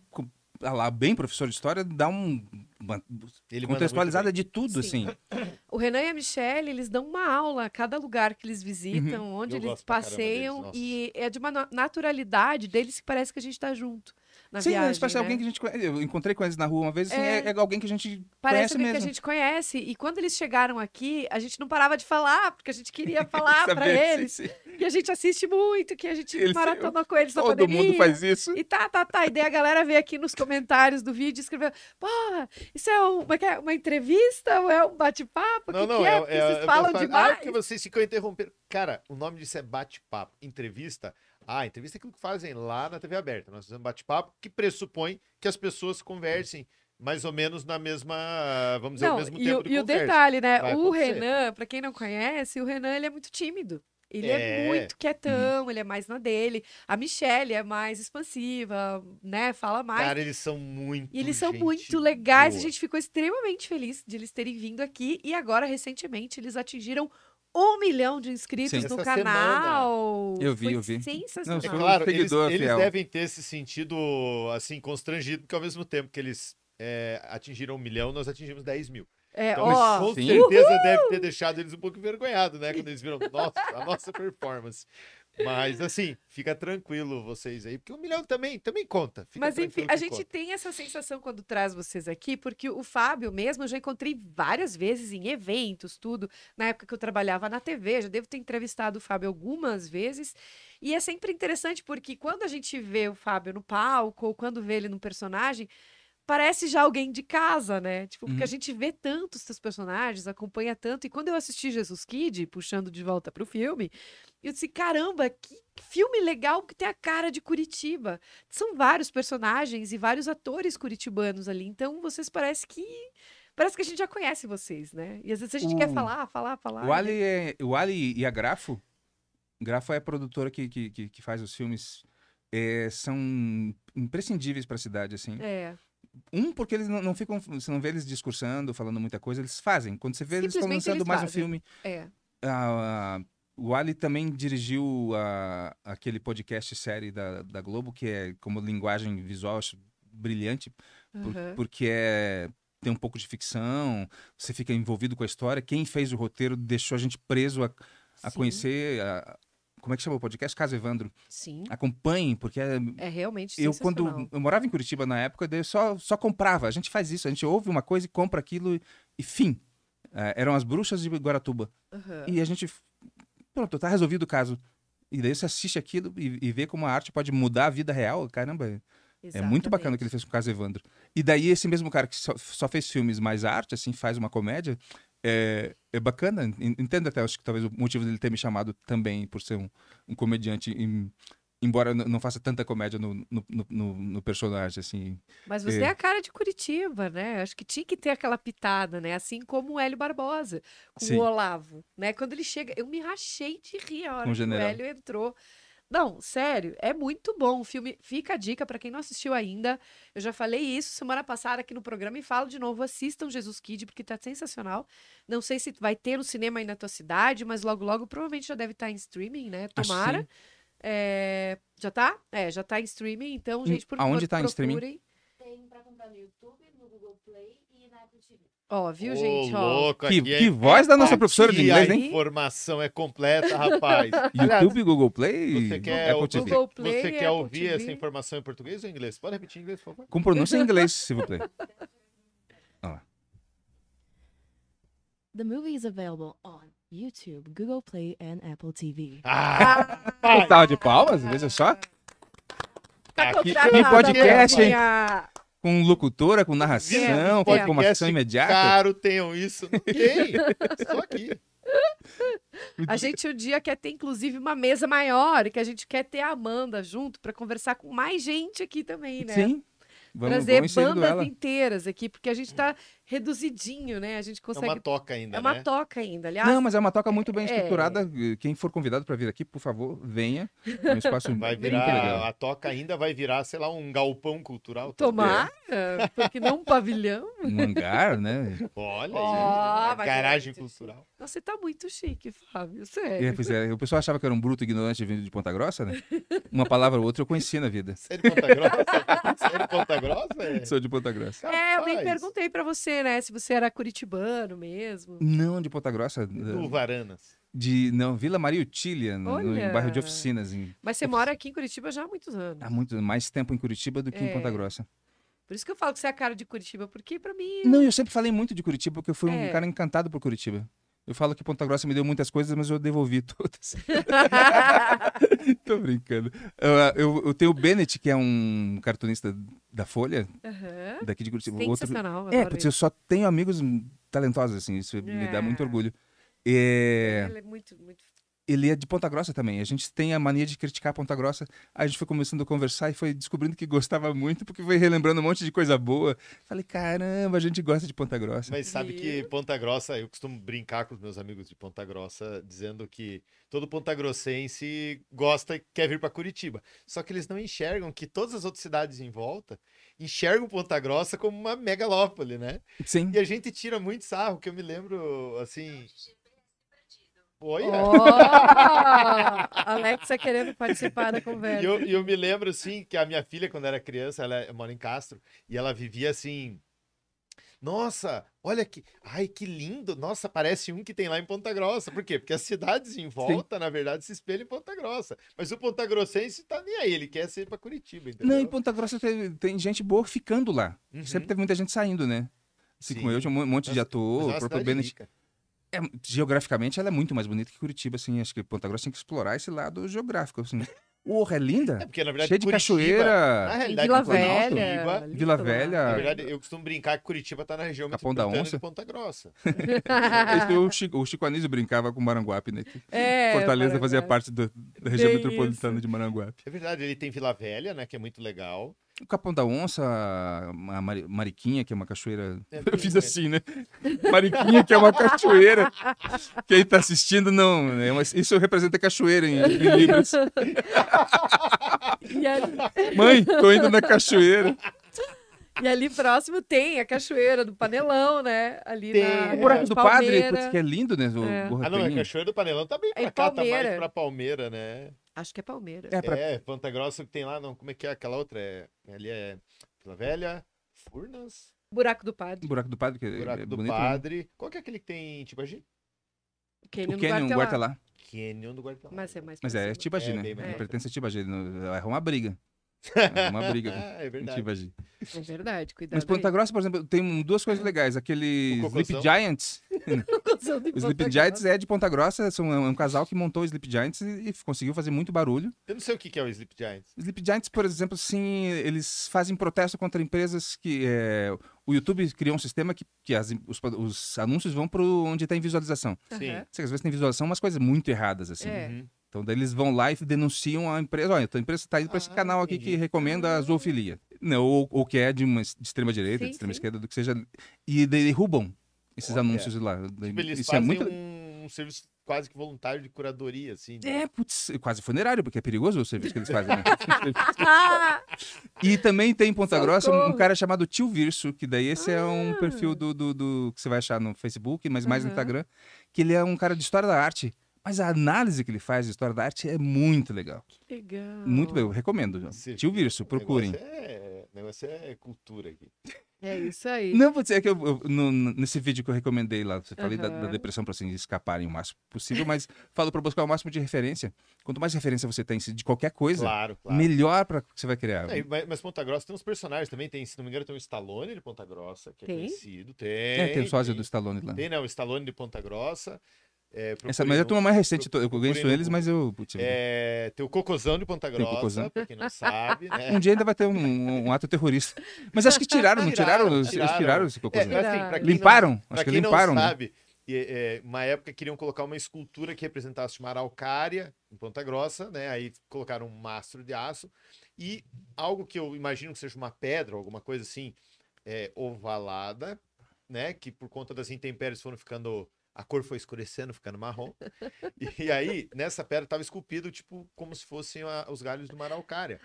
lá, bem professor de história, dá um... Uma ele contextualizada de tudo, sim. assim. O Renan e a Michele, eles dão uma aula a cada lugar que eles visitam, uhum. onde eu eles passeiam, e é de uma naturalidade deles que parece que a gente tá junto na sim, viagem, eles parecem né? alguém que a gente conhece. Eu encontrei com eles na rua uma vez, assim, é... é alguém que a gente parece conhece mesmo. Parece que a gente conhece, e quando eles chegaram aqui, a gente não parava de falar, porque a gente queria falar para eles, sim, sim. que a gente assiste muito, que a gente eles, maratona eu... com eles todo na pandemia. Todo mundo faz isso. E tá, tá, tá, e daí a galera veio aqui nos comentários do vídeo e escreveu, porra, isso é uma, uma entrevista ou é um bate-papo? Não, que não, que é, é, porque é, vocês é, falam eu, eu, demais. Ah, porque vocês ficam interrompendo. Cara, o nome disso é bate-papo. Entrevista. Ah, entrevista é aquilo que fazem lá na T V aberta. Nós fazemos bate-papo que pressupõe que as pessoas conversem mais ou menos na mesma, vamos dizer, não, ao mesmo e tempo o, de e conversa. E o detalhe, né? Vai o acontecer. Renan, para quem não conhece, o Renan ele é muito tímido. Ele é, é muito quietão, uhum. ele é mais na dele. A Michele é mais expansiva, né? Fala mais. Cara, eles são muito E eles são muito legais. Boa. A gente ficou extremamente feliz de eles terem vindo aqui. E agora, recentemente, eles atingiram um milhão de inscritos Sim. no Essa canal. Semana. Eu vi, foi eu vi. Sensacional. Não, é claro, eles, eles devem ter se sentido, assim, constrangido, porque ao mesmo tempo que eles é, atingiram um milhão, nós atingimos dez mil. É, então, ó, com sim. certeza Uhul! Deve ter deixado eles um pouco envergonhados, né? Quando eles viram nossa, a nossa performance. Mas, assim, fica tranquilo vocês aí, porque um milhão também, também conta. Fica Mas, enfim, a gente conta. tem essa sensação quando traz vocês aqui, porque o Fábio mesmo eu já encontrei várias vezes em eventos, tudo. Na época que eu trabalhava na T V, já devo ter entrevistado o Fábio algumas vezes. E é sempre interessante, porque quando a gente vê o Fábio no palco, ou quando vê ele num personagem, parece já alguém de casa, né? Tipo, porque uhum. a gente vê tanto os seus personagens, acompanha tanto. E quando eu assisti Jesus Kid, puxando de volta pro filme, eu disse, caramba, que filme legal que tem a cara de Curitiba. São vários personagens e vários atores curitibanos ali. Então, vocês parece que... Parece que a gente já conhece vocês, né? E às vezes a gente o... quer falar, falar, falar. O Ali, né? é... o Ali e a Grafo, Grafo é a produtora que, que, que, que faz os filmes, é, são imprescindíveis para a cidade, assim. É... Um, porque eles não, não ficam... Você não vê eles discursando, falando muita coisa. Eles fazem. Quando você vê, eles estão lançando eles mais fazem. um filme. É. Ah, o Ali também dirigiu a, aquele podcast série da, da Globo, que é como linguagem visual, acho brilhante. Por, uhum. Porque é... tem um pouco de ficção, você fica envolvido com a história. Quem fez o roteiro deixou a gente preso a, a conhecer... A, como é que chama o podcast? Casa Evandro. Sim. Acompanhem, porque é... É realmente eu, sensacional. Quando eu morava em Curitiba na época, eu só, só comprava. A gente faz isso. A gente ouve uma coisa e compra aquilo e, e fim. É, eram as bruxas de Guaratuba. Uhum. E a gente... Pronto, tá resolvido o caso. E daí você assiste aquilo e, e vê como a arte pode mudar a vida real. Caramba, exatamente. É muito bacana o que ele fez com o Casa Evandro. E daí esse mesmo cara que só, só fez filmes mais arte, assim, faz uma comédia... É, é bacana, entendo até, acho que talvez o motivo dele ter me chamado também por ser um, um comediante, em, embora não faça tanta comédia no, no, no, no personagem, assim. Mas você é... é a cara de Curitiba, né? Acho que tinha que ter aquela pitada, né? Assim como o Hélio Barbosa, com Sim. o Olavo, né? Quando ele chega, eu me rachei de rir a hora que o Hélio entrou. Não, sério, é muito bom o filme. Fica a dica para quem não assistiu ainda. Eu já falei isso semana passada aqui no programa e falo de novo, assistam Jesus Kid, porque tá sensacional. Não sei se vai ter no cinema aí na tua cidade, mas logo, logo, provavelmente já deve estar em streaming, né? Tomara. É... Já tá? É, já tá em streaming, então, gente, por favor, tá procurem. Tem pra comprar no YouTube, no Google Play e na Apple T V. Ó, oh, viu, oh, gente? Louco, oh. Que, que é voz da nossa professora de inglês, hein? A informação é completa, rapaz. YouTube, Google Play, você quer Apple T V. Google Play, você quer Apple ouvir T V. Essa informação em português ou em inglês? Pode repetir em inglês, por favor. Com pronúncia em inglês, se você quiser. The movie is available on YouTube, Google Play and Apple T V. Ah! Um salve de palmas, veja só. Tá aqui tem podcast, hein? Com locutora, com narração, com informação imediata. Claro, tenham isso. Tem, só aqui. A gente um dia quer ter, inclusive, uma mesa maior, que a gente quer ter a Amanda junto para conversar com mais gente aqui também, né? Sim. Vamos, trazer vamos bandas ela. inteiras aqui, porque a gente está reduzidinho, né? A gente consegue... É uma toca ainda, É uma né? toca ainda, aliás. Não, mas é uma toca muito bem é... estruturada. Quem for convidado para vir aqui, por favor, venha. É um espaço vai virar, muito legal. A toca ainda vai virar, sei lá, um galpão cultural. Tomara, é. Porque não um pavilhão. Um hangar, né? Olha, oh, gente, uma garagem cultural. Nossa, você tá muito chique, Fábio, sério. É, pois é, o pessoal achava que era um bruto ignorante vindo de Ponta Grossa, né? Uma palavra ou outra eu conheci na vida. Você é de Ponta Grossa? Você é de Ponta Grossa? Grossa, Sou de Ponta Grossa. É, eu nem perguntei pra você, né? Se você era curitibano mesmo. Não, de Ponta Grossa. Do Varanas. De, não, Vila Maria Utília, no, no bairro de Oficinas. Em... Mas você mora aqui em Curitiba já há muitos anos. Há muito, mais tempo em Curitiba do que é. em Ponta Grossa. Por isso que eu falo que você é a cara de Curitiba, porque pra mim... Não, eu sempre falei muito de Curitiba, porque eu fui é. um cara encantado por Curitiba. Eu falo que Ponta Grossa me deu muitas coisas, mas eu devolvi todas. Tô brincando. Eu, eu, eu tenho o Bennett, que é um cartunista da Folha, uhum. daqui de Curitiba. Outro... É, porque eu só tenho amigos talentosos, assim, isso é. me dá muito orgulho. É... Ele é muito, muito... Ele é de Ponta Grossa também. A gente tem a mania de criticar Ponta Grossa. A gente foi começando a conversar e foi descobrindo que gostava muito, porque foi relembrando um monte de coisa boa. Falei, caramba, a gente gosta de Ponta Grossa. Mas sabe que Ponta Grossa, eu costumo brincar com os meus amigos de Ponta Grossa, dizendo que todo pontagrossense gosta e quer vir para Curitiba. Só que eles não enxergam que todas as outras cidades em volta enxergam Ponta Grossa como uma megalópole, né? Sim. E a gente tira muito sarro, que eu me lembro, assim... Olha! Yeah. Oh, Alexa querendo participar da conversa. E eu, eu me lembro, assim, que a minha filha, quando era criança, ela mora em Castro, e ela vivia, assim, Nossa, olha que... Ai, que lindo! Nossa, parece um que tem lá em Ponta Grossa. Por quê? Porque as cidades em volta, Sim. na verdade, se espelham em Ponta Grossa. Mas o pontagrossense tá nem aí, ele quer ser pra Curitiba, entendeu? Não, em Ponta Grossa tem, tem gente boa ficando lá. Uhum. Sempre teve muita gente saindo, né? Assim, como eu, tinha um monte mas, de ator, o próprio Bennett... É, geograficamente, ela é muito mais bonita que Curitiba, assim. Acho que Ponta Grossa tem que explorar esse lado geográfico, assim. Porra, é linda? É porque, na verdade, cheia de Curitiba, cachoeira. Na realidade, Vila Velha. Alto, Vila, Vila Velha. Na verdade, eu costumo brincar que Curitiba tá na região metropolitana de Ponta Grossa. Esse, o, Chico, o Chico Anísio brincava com Maranguape, né? É, Fortaleza fazia parte do, da região Bem metropolitana isso. de Maranguape. É verdade, ele tem Vila Velha, né? Que é muito legal. O Capão da Onça, a Mariquinha, que é uma cachoeira... É, eu fiz assim, né? Mariquinha, que é uma cachoeira. Quem tá assistindo, não. Né? Mas isso representa cachoeira em, em Libras. A... Mãe, tô indo na cachoeira. E ali próximo tem a cachoeira do Panelão, né? Ali tem, na... O buraco é. do Padre, putz, que é lindo, né? O é. Ah, não, a cachoeira do Panelão tá bem pra é cá, Palmeira. Tá mais pra Palmeira, né? Acho que é Palmeira. É, pra... é Ponta Grossa que tem lá, não, como é que é aquela outra? É, ali é Vila Velha, Furnas... Buraco do Padre. Buraco do Padre, que Buraco é do bonito, Padre. Né? Qual que é aquele que tem Tibagi? O Canyon do Guartelá. Canyon do Guartelá. Mas é mais Mas é, é Tibagi, é, né? É. Não pertence a Tibagi, é uma briga. É uma briga é verdade. Tibagi. É verdade, cuidado. Mas Ponta Grossa, por exemplo, tem duas coisas legais. Aquele Sleep Giants. O Sleep Giants é de Ponta Grossa, são, é um casal que montou o Sleep Giants e, e conseguiu fazer muito barulho. Eu não sei o que, que é o Sleep Giants. Sleep Giants, por exemplo, assim, eles fazem protesto contra empresas que... É, o YouTube criou um sistema que, que as, os, os anúncios vão para onde tem visualização. Sim. Às vezes tem visualização, umas coisas muito erradas, assim. É. Uhum. Então, daí eles vão lá e denunciam a empresa. Olha, a empresa está indo para ah, esse canal aqui entendi. que recomenda a zoofilia. Não, ou, ou que é de, uma, de extrema direita, sim, de extrema sim. esquerda, do que seja. E derrubam esses Olha. anúncios lá. Tipo, eles Isso fazem é muito... um serviço quase que voluntário de curadoria, assim. Né? É, putz, quase funerário, porque é perigoso o serviço que eles fazem. Né? E também tem em Ponta Socorro. Grossa um cara chamado Tio Virso, que daí esse ah. é um perfil do, do, do que você vai achar no Facebook, mas mais uhum. no Instagram, que ele é um cara de história da arte. Mas a análise que ele faz de história da arte é muito legal. Que legal. Muito legal, recomendo. Sim. Tio Virso, procurem. O negócio é, o negócio é cultura aqui. É isso aí. Não, pode ser que eu, eu no, nesse vídeo que eu recomendei lá, eu falei uhum. da, da depressão para assim, escaparem o máximo possível, mas falo para buscar o máximo de referência. Quanto mais referência você tem de qualquer coisa, claro, claro. melhor para você vai criar. É, mas, mas Ponta Grossa tem uns personagens também, tem, se não me engano, tem o Stallone de Ponta Grossa, que é tem? conhecido. Tem, é, tem o sósia do Stallone lá. Tem, né, o Stallone de Ponta Grossa. É, Essa, mas eu tô uma mais recente, eu conheço eles, mas eu... Putz, é, tem o Cocôzão de Ponta Grossa, pra quem não sabe, né? Um dia ainda vai ter um, um, um ato terrorista. Mas acho que tiraram, não tiraram? Tiraram, tiraram, eles tiraram esse Cocôzão. É, assim, limparam? Não, acho que quem limparam. Não sabe, é, é, uma época queriam colocar uma escultura que representasse uma araucária em Ponta Grossa, né? Aí colocaram um mastro de aço e algo que eu imagino que seja uma pedra, alguma coisa assim, é, ovalada, né? Que por conta das intempéries foram ficando... A cor foi escurecendo, ficando marrom. E aí, nessa pedra, estava esculpido, tipo, como se fossem a, os galhos de uma araucária.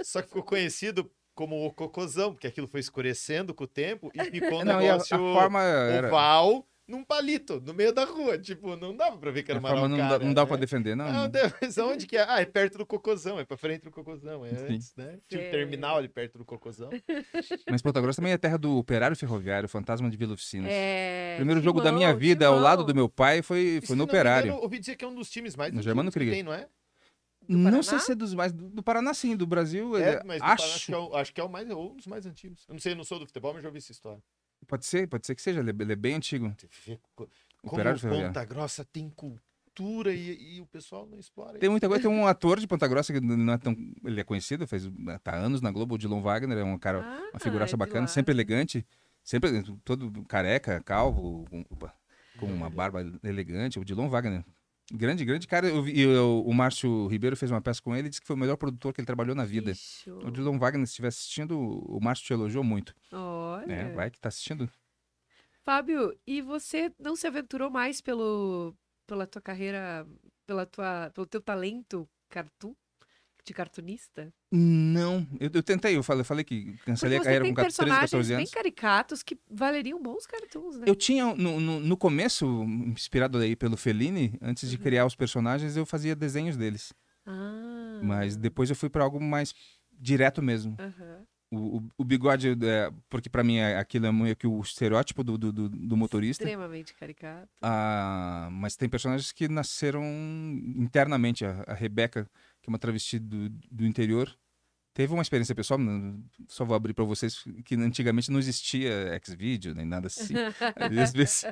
Só que ficou conhecido como o Cocôzão, porque aquilo foi escurecendo com o tempo e ficou um não, negócio a, a forma oval era... num palito, no meio da rua. Tipo, não dava pra ver que era uma araucária. Não, dá, não dava né? pra defender, não. Ah, mas onde que é? Ah, é perto do Cocôzão, é pra frente do Cocôzão. É antes, né? Tipo, é. terminal ali perto do Cocôzão. Mas Ponta Grossa também é terra do Operário Ferroviário, Fantasma de Vila Oficinas. É... Primeiro jogo timão, da minha vida, timão. ao lado do meu pai, foi, foi no Operário. Eu ouvi dizer que é um dos times mais do Germano Krieger. Tem, não é? Não sei se é dos mais... Do Paraná, sim. Do Brasil, é, ele... mas do acho... Paraná, acho que é, o, acho que é o mais, um dos mais antigos. Eu não sei, eu não sou do futebol, mas já ouvi essa história. Pode ser, pode ser que seja. Ele é bem antigo. Como Ponta Grossa tem cultura e, e o pessoal não explora isso. Tem muita coisa. Tem um ator de Ponta Grossa que não é tão... Ele é conhecido, fez tá anos na Globo, o Dilon Wagner. É um cara, ah, uma figuraça é bacana, sempre elegante. Sempre todo careca, calvo, com, com uma barba elegante. O Dilon Wagner. Grande, grande cara. Eu, eu, eu, o Márcio Ribeiro fez uma peça com ele e disse que foi o melhor produtor que ele trabalhou na vida. Ixi. O Dilon Wagner, se estiver assistindo, o Márcio te elogiou muito. Olha. É, vai que tá assistindo. Fábio, e você não se aventurou mais pelo, pela tua carreira, pela tua, pelo teu talento cartoon, de cartunista? Não. Eu, eu tentei, eu falei, eu falei que cancelei a carreira com treze, catorze anos. Tem caricatos que valeriam bons cartoons, né? Eu tinha, no, no, no começo, inspirado aí pelo Fellini, antes uhum. de criar os personagens, eu fazia desenhos deles. Ah. Mas depois eu fui para algo mais direto mesmo. Uhum. O, o, o bigode, é, porque pra mim é, aquilo é meio que o estereótipo do, do, do, do motorista. Extremamente caricato. Ah, mas tem personagens que nasceram internamente. A, a Rebeca, que é uma travesti do, do interior, teve uma experiência pessoal, só vou abrir pra vocês, que antigamente não existia X-Video, nem nada assim. Às vezes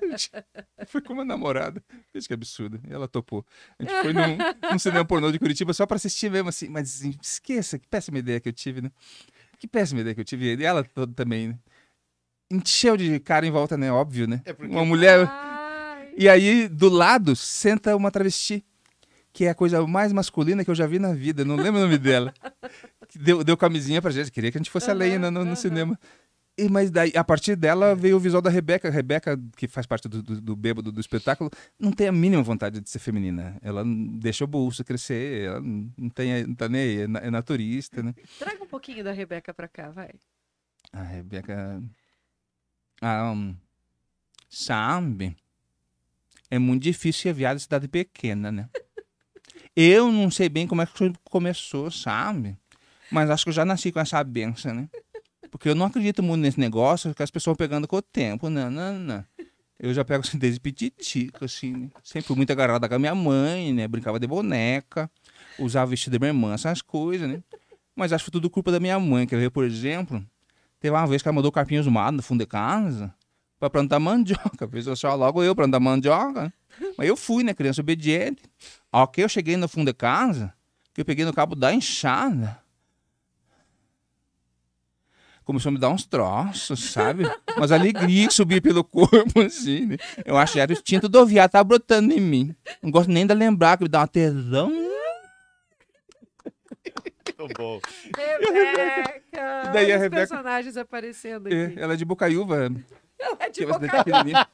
eu fui com uma namorada, veja que absurdo, e ela topou. A gente foi num, num cinema pornô de Curitiba só pra assistir mesmo, assim, mas esqueça, que péssima ideia que eu tive, né? Que péssima ideia que eu tive. E ela toda também, né? Encheu de cara em volta, né? Óbvio, né? É porque... Uma mulher... Ai. E aí, do lado, senta uma travesti, que é a coisa mais masculina que eu já vi na vida. Não lembro o nome dela. Deu, deu camisinha pra gente. Queria que a gente fosse uhum, além no, no uhum. cinema. E, mas daí, a partir dela, veio o visual da Rebeca. A Rebeca, que faz parte do, do, do bêbado do espetáculo, não tem a mínima vontade de ser feminina. Ela deixa o bolso crescer, ela não, tem, não tá nem aí, é naturista, né? Traga um pouquinho da Rebeca pra cá, vai. A Rebeca... Ah, um... Sabe? É muito difícil ser viado em cidade pequena, né? Eu não sei bem como é que começou, sabe? Mas acho que eu já nasci com essa benção, né? Porque eu não acredito muito nesse negócio que as pessoas pegando com o tempo, não, não, não. Eu já pego assim desde pititica, assim, né? Sempre fui muito agarrada com a minha mãe, né? Brincava de boneca, usava vestido da minha irmã, essas coisas, né? Mas acho que foi tudo culpa da minha mãe, que eu, por exemplo, teve uma vez que ela mandou carpinhos mados no fundo de casa pra plantar mandioca. A pessoa só logo eu plantar mandioca. Mas eu fui, né? Criança obediente. Ao que eu cheguei no fundo de casa, que eu peguei no cabo da enxada, começou a me dar uns troços, sabe? Umas alegrias que subia pelo corpo, assim, né? Eu acho que era o instinto do viado, tava brotando em mim. Não gosto nem de lembrar, que me dá uma tesão. Muito bom. Rebeca! Daí a Rebeca... Os personagens aparecendo aqui. É, ela é de Bocaiúva. Ela é de Bocaiúva.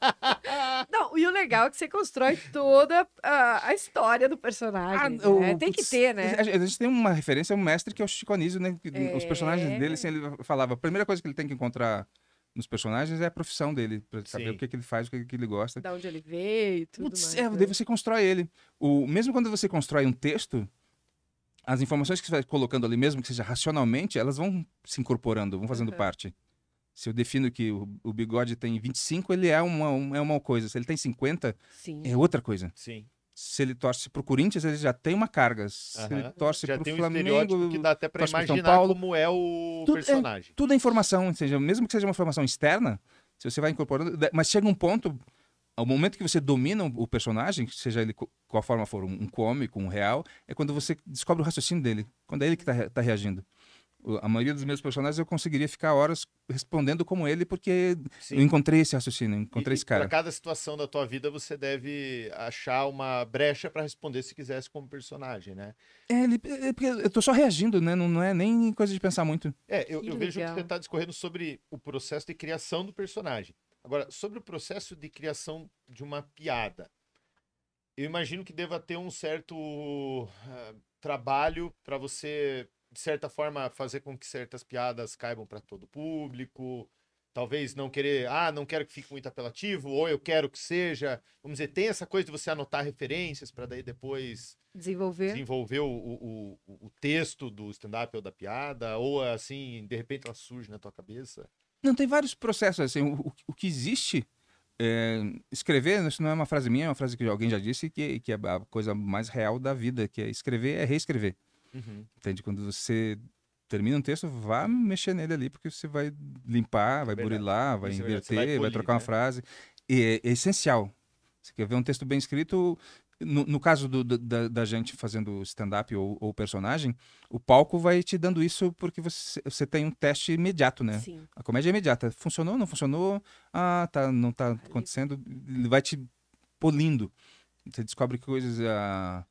Não, e o legal é que você constrói toda a, a história do personagem. Ah, né? o, tem que ter, né? A gente tem uma referência, um mestre que é o Chico Anísio, né? É. Os personagens dele, assim, ele falava, a primeira coisa que ele tem que encontrar nos personagens é a profissão dele, pra Sim. saber o que, é que ele faz, o que, é que ele gosta. Da onde ele veio e tudo Putz, mais. É, daí você constrói ele. O, mesmo quando você constrói um texto, as informações que você vai colocando ali, mesmo que seja racionalmente, elas vão se incorporando, vão fazendo uhum. parte. Se eu defino que o, o bigode tem vinte e cinco, ele é uma, um, é uma coisa. Se ele tem cinquenta, Sim. é outra coisa. Sim. Se ele torce pro Corinthians, ele já tem uma carga. Se uh-huh. ele torce já pro tem Flamengo... Um que dá até pra imaginar Paulo, como é o tudo personagem. É, tudo é informação. Ou seja, mesmo que seja uma informação externa, se você vai incorporando... Mas chega um ponto, ao momento que você domina o personagem, seja ele qual forma for, um cômico, um real, é quando você descobre o raciocínio dele. Quando é ele que tá, tá reagindo. A maioria dos meus personagens eu conseguiria ficar horas respondendo como ele, porque Sim. eu encontrei esse raciocínio, encontrei e, esse cara. Para cada situação da tua vida você deve achar uma brecha para responder se quisesse como personagem, né? É, ele, é porque eu tô só reagindo, né? Não, não é nem coisa de pensar muito. É, eu, eu vejo que você tá discorrendo sobre o processo de criação do personagem. Agora, sobre o processo de criação de uma piada, eu imagino que deva ter um certo uh, trabalho para você... de certa forma, fazer com que certas piadas caibam para todo o público, talvez não querer, ah, não quero que fique muito apelativo, ou eu quero que seja, vamos dizer, tem essa coisa de você anotar referências para daí depois desenvolver, desenvolver o, o, o, o texto do stand-up ou da piada, ou assim, de repente ela surge na tua cabeça. Não, tem vários processos, assim, o, o que existe, é, escrever, isso não é uma frase minha, é uma frase que alguém já disse, que, que é a coisa mais real da vida, que é escrever, é reescrever. Uhum. Entende? Quando você termina um texto, vá mexer nele ali, porque você vai limpar, vai verdade. burilar, vai Isso inverter, é vai, polir, vai trocar né? uma frase. E é, é essencial. Você quer ver um texto bem escrito... No, no caso do, da, da gente fazendo stand-up ou, ou personagem, o palco vai te dando isso porque você, você tem um teste imediato, né? Sim. A comédia é imediata. Funcionou, não funcionou? Ah, tá, não tá acontecendo. Ele vai te polindo. Você descobre coisas... Ah,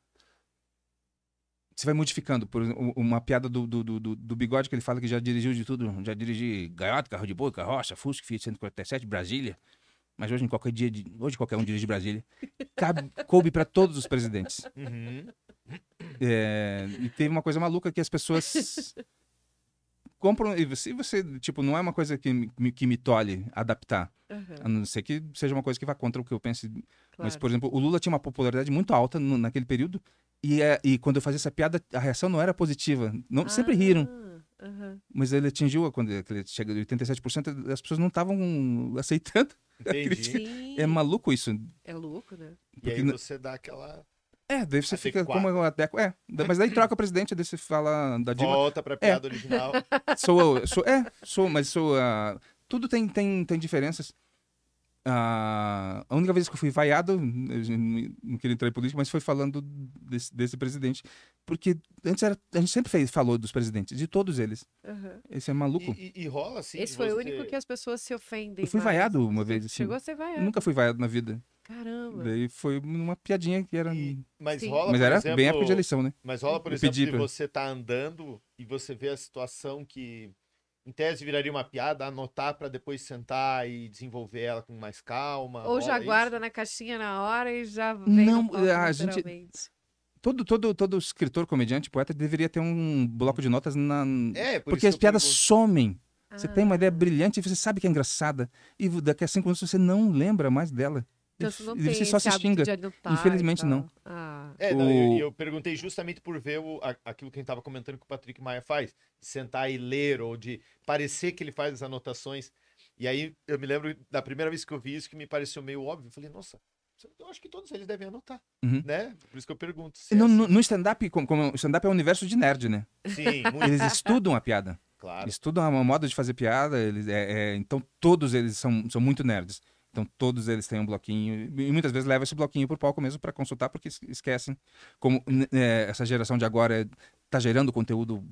você vai modificando. Por exemplo, uma piada do, do, do, do Bigode, que ele fala que já dirigiu de tudo. Já dirigi Gaiota, Carro de Boi, Carroça, Fusca, Fiat cento e quarenta e sete, Brasília. Mas hoje, em qualquer dia, de... hoje qualquer um dirige Brasília. Cabe, coube para todos os presidentes. Uhum. É... E teve uma coisa maluca que as pessoas compram... E você, você tipo, não é uma coisa que me, que me tolhe adaptar. Uhum. A não ser que seja uma coisa que vá contra o que eu pense. Claro. Mas, por exemplo, o Lula tinha uma popularidade muito alta no, naquele período. E, e quando eu fazia essa piada, a reação não era positiva. Não, ah, sempre riram. Uhum. Mas ele atingiu, quando ele chega de oitenta e sete por cento, as pessoas não estavam aceitando. Entendi. É maluco isso. É louco, né? Porque e aí você dá aquela... É, daí você fica como eu adequo. É, mas daí troca o presidente, daí você fala da Dilma. Volta pra piada é. original. Sou, sou, é, sou, mas sou... Uh, tudo tem, tem, tem diferenças. Uh, a única vez que eu fui vaiado, eu não queria entrar em política, mas foi falando desse, desse presidente. Porque antes era, a gente sempre fez, falou dos presidentes, de todos eles. Uhum. Esse é maluco. E, e, e rola assim. Esse foi o único ter... que as pessoas se ofendem. Eu fui vaiado uma vez. Assim. Chegou a ser vaiado. Eu nunca fui vaiado na vida. Caramba. Daí foi uma piadinha que era... E, mas rola, mas era exemplo, bem época de eleição, né? Mas rola, por eu exemplo, de pra... você tá andando e você vê a situação que, em tese, viraria uma piada, anotar para depois sentar e desenvolver ela com mais calma. Ou rola, já guarda isso? na caixinha na hora e já vem Não, palco, a gente... Todo, todo, todo escritor, comediante, poeta deveria ter um bloco de notas na... É, por Porque as piadas pergunto. somem. Ah. Você tem uma ideia brilhante e você sabe que é engraçada. E daqui a cinco minutos você não lembra mais dela. Então, você não tem só se xinga. Infelizmente, não. Ah. É, não, eu, eu perguntei justamente por ver o, aquilo que a gente estava comentando que o Patrick Maia faz, de sentar e ler, ou de parecer que ele faz as anotações. E aí, eu me lembro da primeira vez que eu vi isso, que me pareceu meio óbvio. Eu falei, nossa, eu acho que todos eles devem anotar, uhum. né? Por isso que eu pergunto. No, é assim. no stand-up, como, como stand-up é um universo de nerd, né? Sim. Muito. Eles estudam a piada. Claro. Estudam a moda de fazer piada, eles, é, é, então todos eles são, são muito nerds. Então, todos eles têm um bloquinho, e muitas vezes levam esse bloquinho pro palco mesmo para consultar, porque esquecem. Como é, essa geração de agora tá gerando conteúdo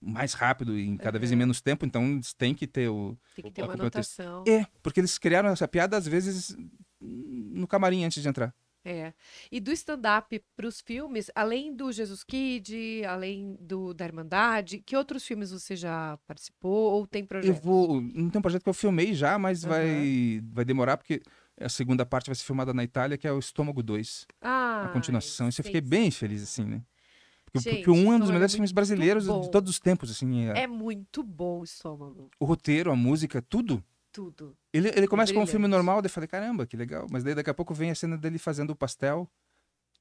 mais rápido e cada uhum. vez em menos tempo, então eles têm que ter o... Tem que ter uma anotação. É, porque eles criaram essa piada, às vezes, no camarim antes de entrar. É. E do stand-up pros filmes, além do Jesus Kid, além do, da Irmandade, que outros filmes você já participou ou tem projeto? Eu vou... Não tem um projeto que eu filmei já, mas uhum. vai, vai demorar, porque a segunda parte vai ser filmada na Itália, que é o Estômago dois. Ah, a continuação. Isso eu fiquei bem feliz, assim, né? Porque, gente, porque um é um dos melhores filmes brasileiros bom. de todos os tempos, assim. É, é muito bom o Estômago. O roteiro, a música, tudo. Tudo. Ele, ele começa com um filme normal, daí eu falei, caramba, que legal. Mas daí daqui a pouco vem a cena dele fazendo o pastel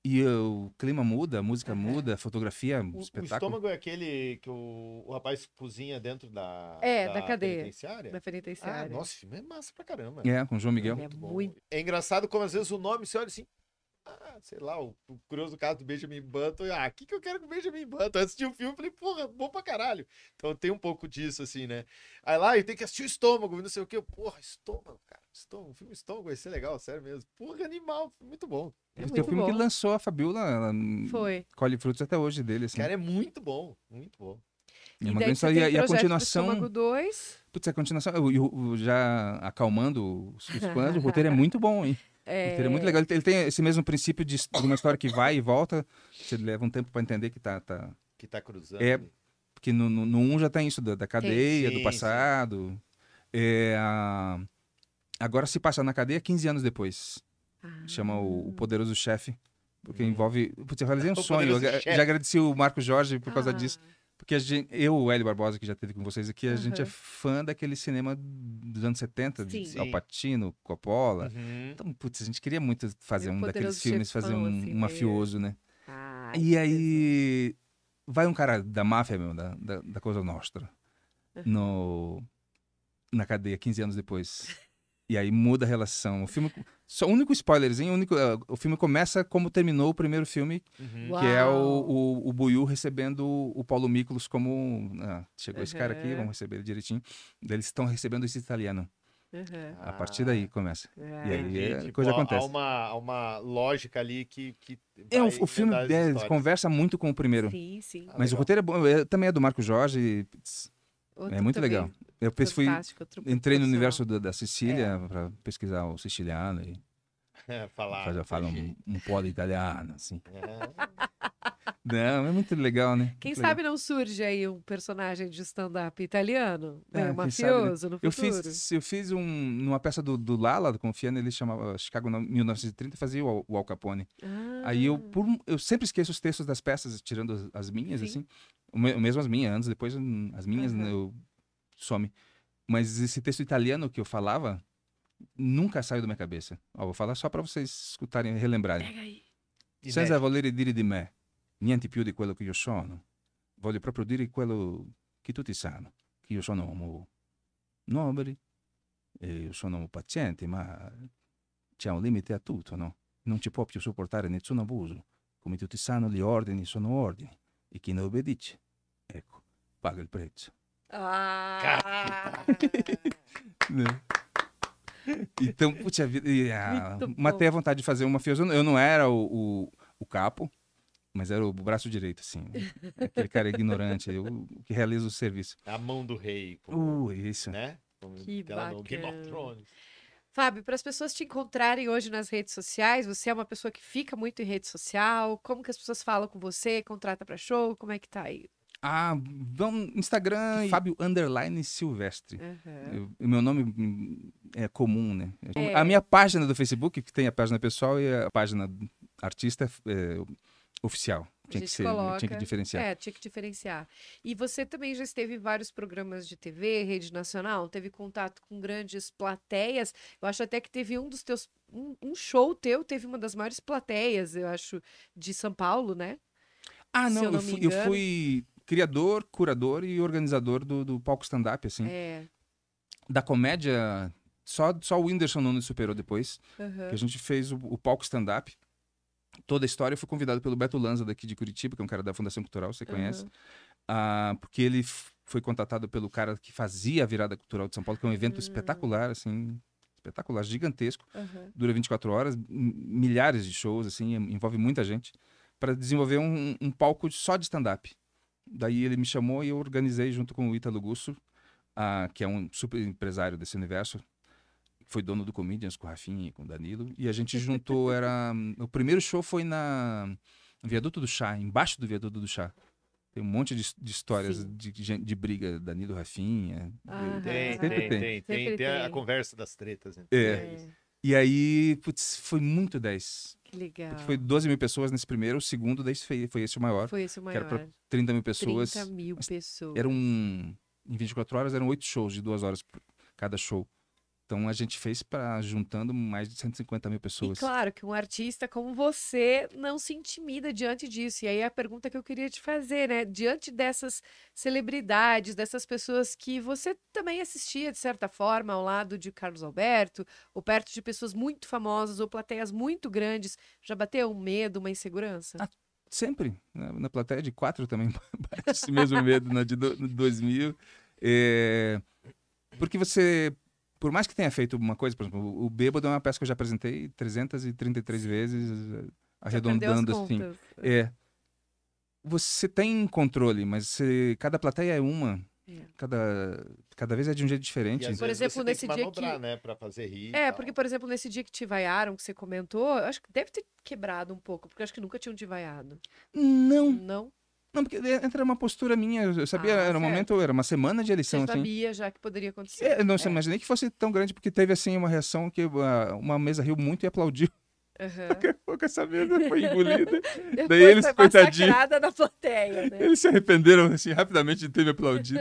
e o clima muda, a música é. muda, a fotografia, o, espetáculo. O Estômago é aquele que o, o rapaz cozinha dentro da, é, da, da cadeia, penitenciária? Da penitenciária. Ah, nossa, o filme é massa pra caramba. É, com o João Miguel. É, muito bom. Muito... é engraçado como às vezes o nome, você olha assim, ah, sei lá, o, o curioso caso do Benjamin Button, ah, o que, que eu quero com o Benjamin Button? Eu assisti o um filme e falei, porra, bom pra caralho. Então tem um pouco disso, assim, né? Aí lá, eu tenho que assistir o Estômago, não sei o que, porra, Estômago, cara, Estômago, o filme Estômago vai ser legal, sério mesmo. Porra, animal, muito bom. É muito o filme bom. Que lançou a Fabiola, ela Foi. colhe frutos até hoje dele, assim. Cara, é muito bom, muito bom. E, uma daí grande... e, e a continuação... Estômago dois. Putz, a continuação, eu, eu, eu já acalmando os, os fãs, o roteiro é muito bom, hein? É... é muito legal. Ele tem esse mesmo princípio de uma história que vai e volta. Você leva um tempo para entender que tá, tá... Que tá cruzando. É, porque no, no, no um já tem isso da, da cadeia, tem, do passado. É, a... Agora se passa na cadeia quinze anos depois. Ah. Chama o, o Poderoso Chefe. Porque hum. envolve... Putz, eu realizei um o sonho. Eu, já agradeci o Marco Jorge por ah. causa disso. Porque a gente, eu, o Hélio Barbosa, que já teve com vocês aqui, a uhum. gente é fã daquele cinema dos anos setenta, de Al Pacino, Coppola. Uhum. Então, putz, a gente queria muito fazer Meu um daqueles filmes, fazer um, assim, um mafioso, né? Ah, e aí, vai um cara da máfia mesmo, da, da, da Cosa Nostra, uhum. no, na cadeia, quinze anos depois. E aí muda a relação. O filme... Só o único spoilerzinho, o, único, uh, o filme começa como terminou o primeiro filme, uhum. que é o, o, o Buiú recebendo o Paulo Miklos como... Ah, chegou uhum. esse cara aqui, vamos receber ele direitinho. Eles estão recebendo esse italiano. Uhum. A partir daí começa. Uhum. E aí é, tipo, coisa acontece. Há uma, há uma lógica ali que... que é, o filme é, conversa muito com o primeiro. Sim, sim. Mas ah, o roteiro é bom. É, também é do Marco Jorge. Outro é muito também. legal. Eu fui, entrei no universo da, da Sicília é. para pesquisar o siciliano e é, falar já fala um, um polo italiano, assim. É. Não, é muito legal, né? Quem muito sabe legal. não surge aí um personagem de stand-up italiano, é, né? mafioso sabe, né? no futuro. Eu fiz, eu fiz um, uma peça do, do Lala, do Confiano, ele chamava Chicago mil novecentos e trinta, fazia o, o Al Capone. Ah. Aí eu, por, eu sempre esqueço os textos das peças, tirando as, as minhas, Sim. assim. O me, mesmo as minhas, anos depois as minhas, uhum. eu some. Mas esse texto italiano que eu falava nunca saiu da minha cabeça. Ó, vou falar só para vocês escutarem e relembrarem. Pega aí. Senza volere dire di me, niente più di quello che io sono. Voglio proprio dire quello che tutti sanno che io sono un uomo nobile, io sono un paziente, ma c'è un limite a tutto, no? Non ci può più sopportare nessun abuso. Come tutti sanno, gli ordini sono ordini e chi ne obbedisce, ecco, paga il prezzo. Ah. Então, putz, ah, matei a vontade de fazer uma mafioso. Eu não era o, o, o capo, mas era o braço direito, assim. Aquele cara ignorante, eu, que realiza o serviço. A mão do rei. Como, uh, isso. Né? Como que bacana. No Game of Thrones. Fábio, para as pessoas te encontrarem hoje nas redes sociais, você é uma pessoa que fica muito em rede social, como que as pessoas falam com você, contrata para show, como é que tá aí? Ah, vamos no Instagram, e... Fábio Underline Silvestre. Uhum. Eu, meu nome é comum, né? É. A minha página do Facebook, que tem a página pessoal e a página artista é, oficial. Tinha que, ser, coloca... tinha que diferenciar. É, tinha que diferenciar. E você também já esteve em vários programas de T V, Rede Nacional, teve contato com grandes plateias. Eu acho até que teve um dos teus... Um, um show teu teve uma das maiores plateias, eu acho, de São Paulo, né? Ah, não, eu, não eu, fui, eu fui criador, curador e organizador do, do palco stand-up, assim. É. Da comédia, só, só o Whindersson Nunes superou depois, uhum. que a gente fez o, o palco stand-up. Toda a história, eu fui convidado pelo Beto Lanza daqui de Curitiba, que é um cara da Fundação Cultural, você conhece, uhum. uh, porque ele foi contatado pelo cara que fazia a Virada Cultural de São Paulo, que é um evento uhum. espetacular, assim, espetacular, gigantesco, uhum. dura vinte e quatro horas, milhares de shows, assim, envolve muita gente, para desenvolver um, um palco só de stand-up. Daí ele me chamou e eu organizei junto com o Ítalo Gusso, uh, que é um super empresário desse universo, foi dono do Comedians com o Rafinha e com o Danilo. E a gente juntou, era... O primeiro show foi na... no Viaduto do Chá, embaixo do Viaduto do Chá. Tem um monte de, de histórias de, de briga, Danilo, Rafinha... Ah, tem, tem, tem, tem, tem. Tem, tem a conversa das tretas. Né? É. É. E aí, putz, foi muito dez. Que legal. Porque foi doze mil pessoas nesse primeiro, o segundo daí foi, foi esse o maior. Foi esse o maior. Que era pra trinta mil pessoas. trinta mil pessoas. Era um... Em vinte e quatro horas eram oito shows de duas horas por cada show. Então, a gente fez pra, juntando mais de cento e cinquenta mil pessoas. E claro que um artista como você não se intimida diante disso. E aí, a pergunta que eu queria te fazer, né? Diante dessas celebridades, dessas pessoas que você também assistia, de certa forma, ao lado de Carlos Alberto, ou perto de pessoas muito famosas, ou plateias muito grandes, já bateu um medo, uma insegurança? Ah, sempre. Na, na plateia de quatro também bate esse mesmo medo, na de dois mil. É... Porque você... Por mais que tenha feito uma coisa, por exemplo, o Bêbado é uma peça que eu já apresentei trezentas e trinta e três vezes, arredondando assim. É, você tem controle, mas você, cada plateia é uma. É. Cada, cada vez é de um jeito diferente. E, por exemplo, nesse dia que... né, pra fazer rir, é, porque, por exemplo, nesse dia que te vaiaram, que você comentou, acho que deve ter quebrado um pouco, porque acho que nunca tinham te vaiado. Não. Não? Não, porque entra uma postura minha, eu sabia, ah, era um momento, era uma semana de eleição. Você sabia assim, já que poderia acontecer. É, não é. Imaginei que fosse tão grande, porque teve assim uma reação que uma, uma mesa riu muito e aplaudiu. Uhum. Daqui a pouco essa mesa foi engolida. Daí eles, foi coitadinho, na plateia, né? Eles se arrependeram assim, rapidamente de ter me aplaudido.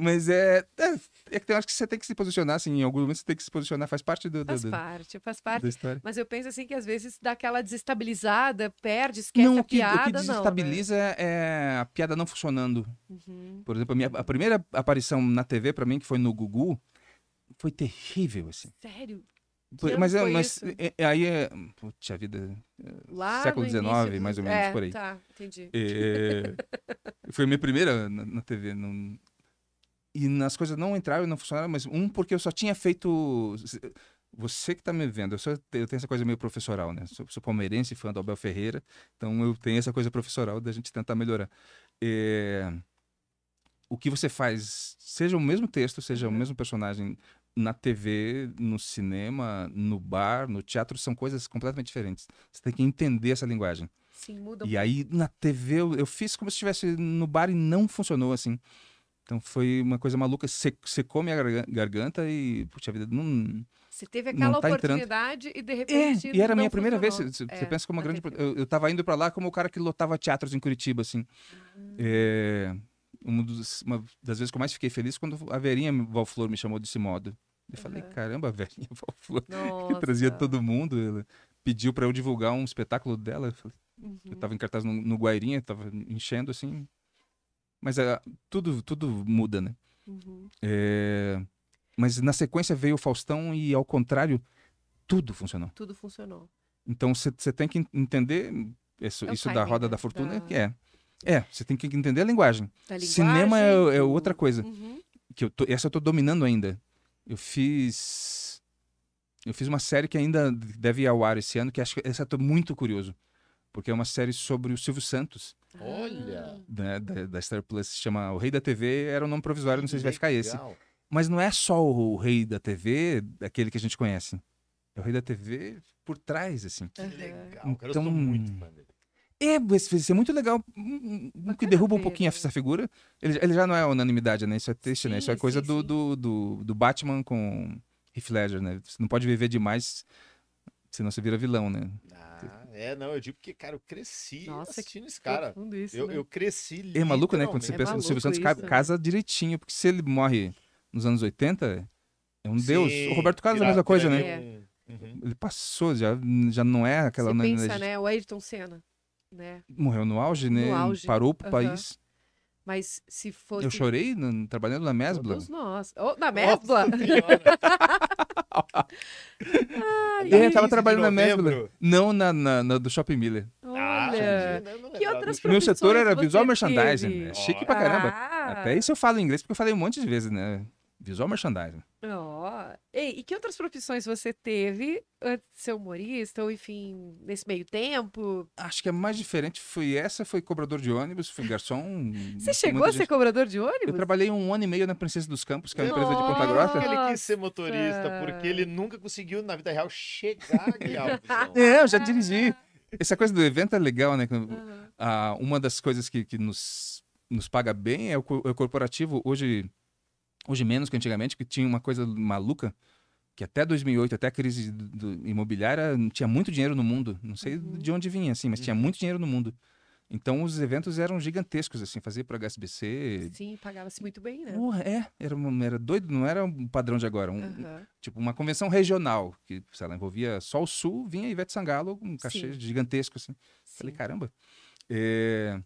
Mas é, é, é que tem, acho que você tem que se posicionar, assim, em algum momento você tem que se posicionar, faz parte do... do faz parte, faz parte. Da história. Mas eu penso, assim, que às vezes dá aquela desestabilizada, perde, esquece não, a que, piada, não. O que desestabiliza não, né? É a piada não funcionando. Uhum. Por exemplo, a, minha, a primeira aparição na T V, pra mim, que foi no Gugu, foi terrível, assim. Sério? Por, mas é, mas é, é, aí é... Puxa vida, é, lá século dezenove, início, mais ou menos, é, por aí. Tá, entendi. É, foi a minha primeira na, na T V, não... E as coisas não entraram e não funcionaram, mas um, porque eu só tinha feito... Você que tá me vendo, eu, só, eu tenho essa coisa meio professoral, né? Sou, sou palmeirense, fã do Abel Ferreira, então eu tenho essa coisa professoral da gente tentar melhorar. É... O que você faz, seja o mesmo texto, seja o mesmo personagem, na T V, no cinema, no bar, no teatro, são coisas completamente diferentes. Você tem que entender essa linguagem. Sim, muda. E aí, na T V, eu, eu fiz como se estivesse no bar e não funcionou assim. Então foi uma coisa maluca, secou minha garganta e, puxa vida, não... Você teve aquela tá oportunidade entrando. E de repente... É, e era a minha primeira vez, você é, pensa como uma grande... Eu, eu tava indo pra lá como o cara que lotava teatros em Curitiba, assim. Hum. É, uma, dos, uma das vezes que eu mais fiquei feliz quando a Verinha Valflor me chamou desse modo. Eu uhum. falei, caramba, a Verinha Valflor, que trazia todo mundo. Ela pediu pra eu divulgar um espetáculo dela. Eu, falei, uhum. eu tava em cartaz no, no Guairinha, tava enchendo, assim... Mas é, tudo, tudo muda, né? Uhum. É, mas na sequência veio o Faustão e, ao contrário, tudo funcionou. Tudo funcionou. Então você tem que entender isso, é isso da Roda da Fortuna. Da... É, é, você tem que entender a linguagem. A linguagem Cinema é, é outra coisa. Uhum. Que eu tô, essa eu tô dominando ainda. Eu fiz... Eu fiz uma série que ainda deve ir ao ar esse ano, que acho que essa eu tô muito curioso. Porque é uma série sobre o Silvio Santos. Olha! Né, da, da Star Plus, se chama O Rei da T V, era um nome provisório, não sei se vai ficar esse. Mas não é só o Rei da T V, aquele que a gente conhece. É o Rei da T V por trás, assim. Que legal, cara, eu sou muito fã dele. É, isso é muito legal, um que derruba um pouquinho essa figura. Ele, ele já não é unanimidade, né? Isso é triste, né? Isso é coisa do, do, do, do Batman com Heath Ledger, né? Você não pode viver demais, senão você vira vilão, né? Ah, é, não, eu digo porque, cara, eu cresci Nossa, assistindo esse cara. Isso, eu, né? eu cresci É maluco, né? Quando você é pensa no Silvio Santos, isso, casa né? direitinho. Porque se ele morre nos anos oitenta, é um Sim, deus. O Roberto Carlos é a mesma coisa, né? É. Uhum. Ele passou, já, já não é aquela... Você pensa, na... né? O Ayrton Senna, né? Morreu no auge, né? No auge. Parou pro uhum. país. Mas se fosse... Eu chorei no... trabalhando na Mesbla. Todos nós. Oh, na Mesbla? Ai, eu tava trabalhando na Mesbla. Não na, na, na do Shopping Miller. Olha, que outras profissões? Meu setor era visual merchandising, né? Chique pra caramba. Ah. Até isso eu falo em inglês, porque eu falei um monte de vezes, né? Visual merchandising. Oh. E, e que outras profissões você teve antes de ser humorista, ou enfim, nesse meio tempo? Acho que a mais diferente foi essa, foi cobrador de ônibus, fui garçom. Você chegou a gente... ser cobrador de ônibus? Eu trabalhei um ano e meio na Princesa dos Campos, que é uma Nossa. empresa de Ponta Grossa. Ele quis ser motorista, porque ele nunca conseguiu, na vida real, chegar a guiar. É, eu já dirigi. Essa coisa do evento é legal, né? Uhum. Ah, uma das coisas que, que nos, nos paga bem é o, co é o corporativo. Hoje... Hoje menos que antigamente, que tinha uma coisa maluca, que até dois mil e oito, até a crise do, do imobiliária, tinha muito dinheiro no mundo. Não sei uhum. de onde vinha, assim, mas uhum. tinha muito dinheiro no mundo. Então, os eventos eram gigantescos, assim, fazia para H S B C. Sim, pagava-se muito bem, né? Porra, é, era, era doido, não era um padrão de agora. Um, uhum. Tipo, uma convenção regional, que, sei lá, envolvia só o Sul, vinha Ivete Sangalo, com um cachê Sim. gigantesco, assim. Sim. Falei, caramba. É...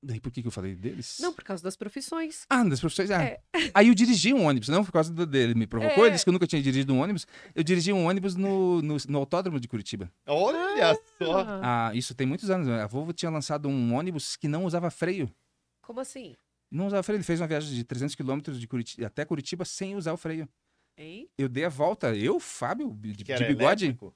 Daí por que, que eu falei deles? Não, por causa das profissões. Ah, das profissões, ah. É. Aí eu dirigi um ônibus, não por causa do, dele. Me provocou, é. ele disse que eu nunca tinha dirigido um ônibus. Eu dirigi um ônibus no, no, no autódromo de Curitiba. Olha só! Ah, isso tem muitos anos. A Volvo tinha lançado um ônibus que não usava freio. Como assim? Não usava freio. Ele fez uma viagem de trezentos quilômetros de Curitiba, até Curitiba sem usar o freio. Hein? Eu dei a volta. Eu, Fábio, de, de bigode... Elétrico?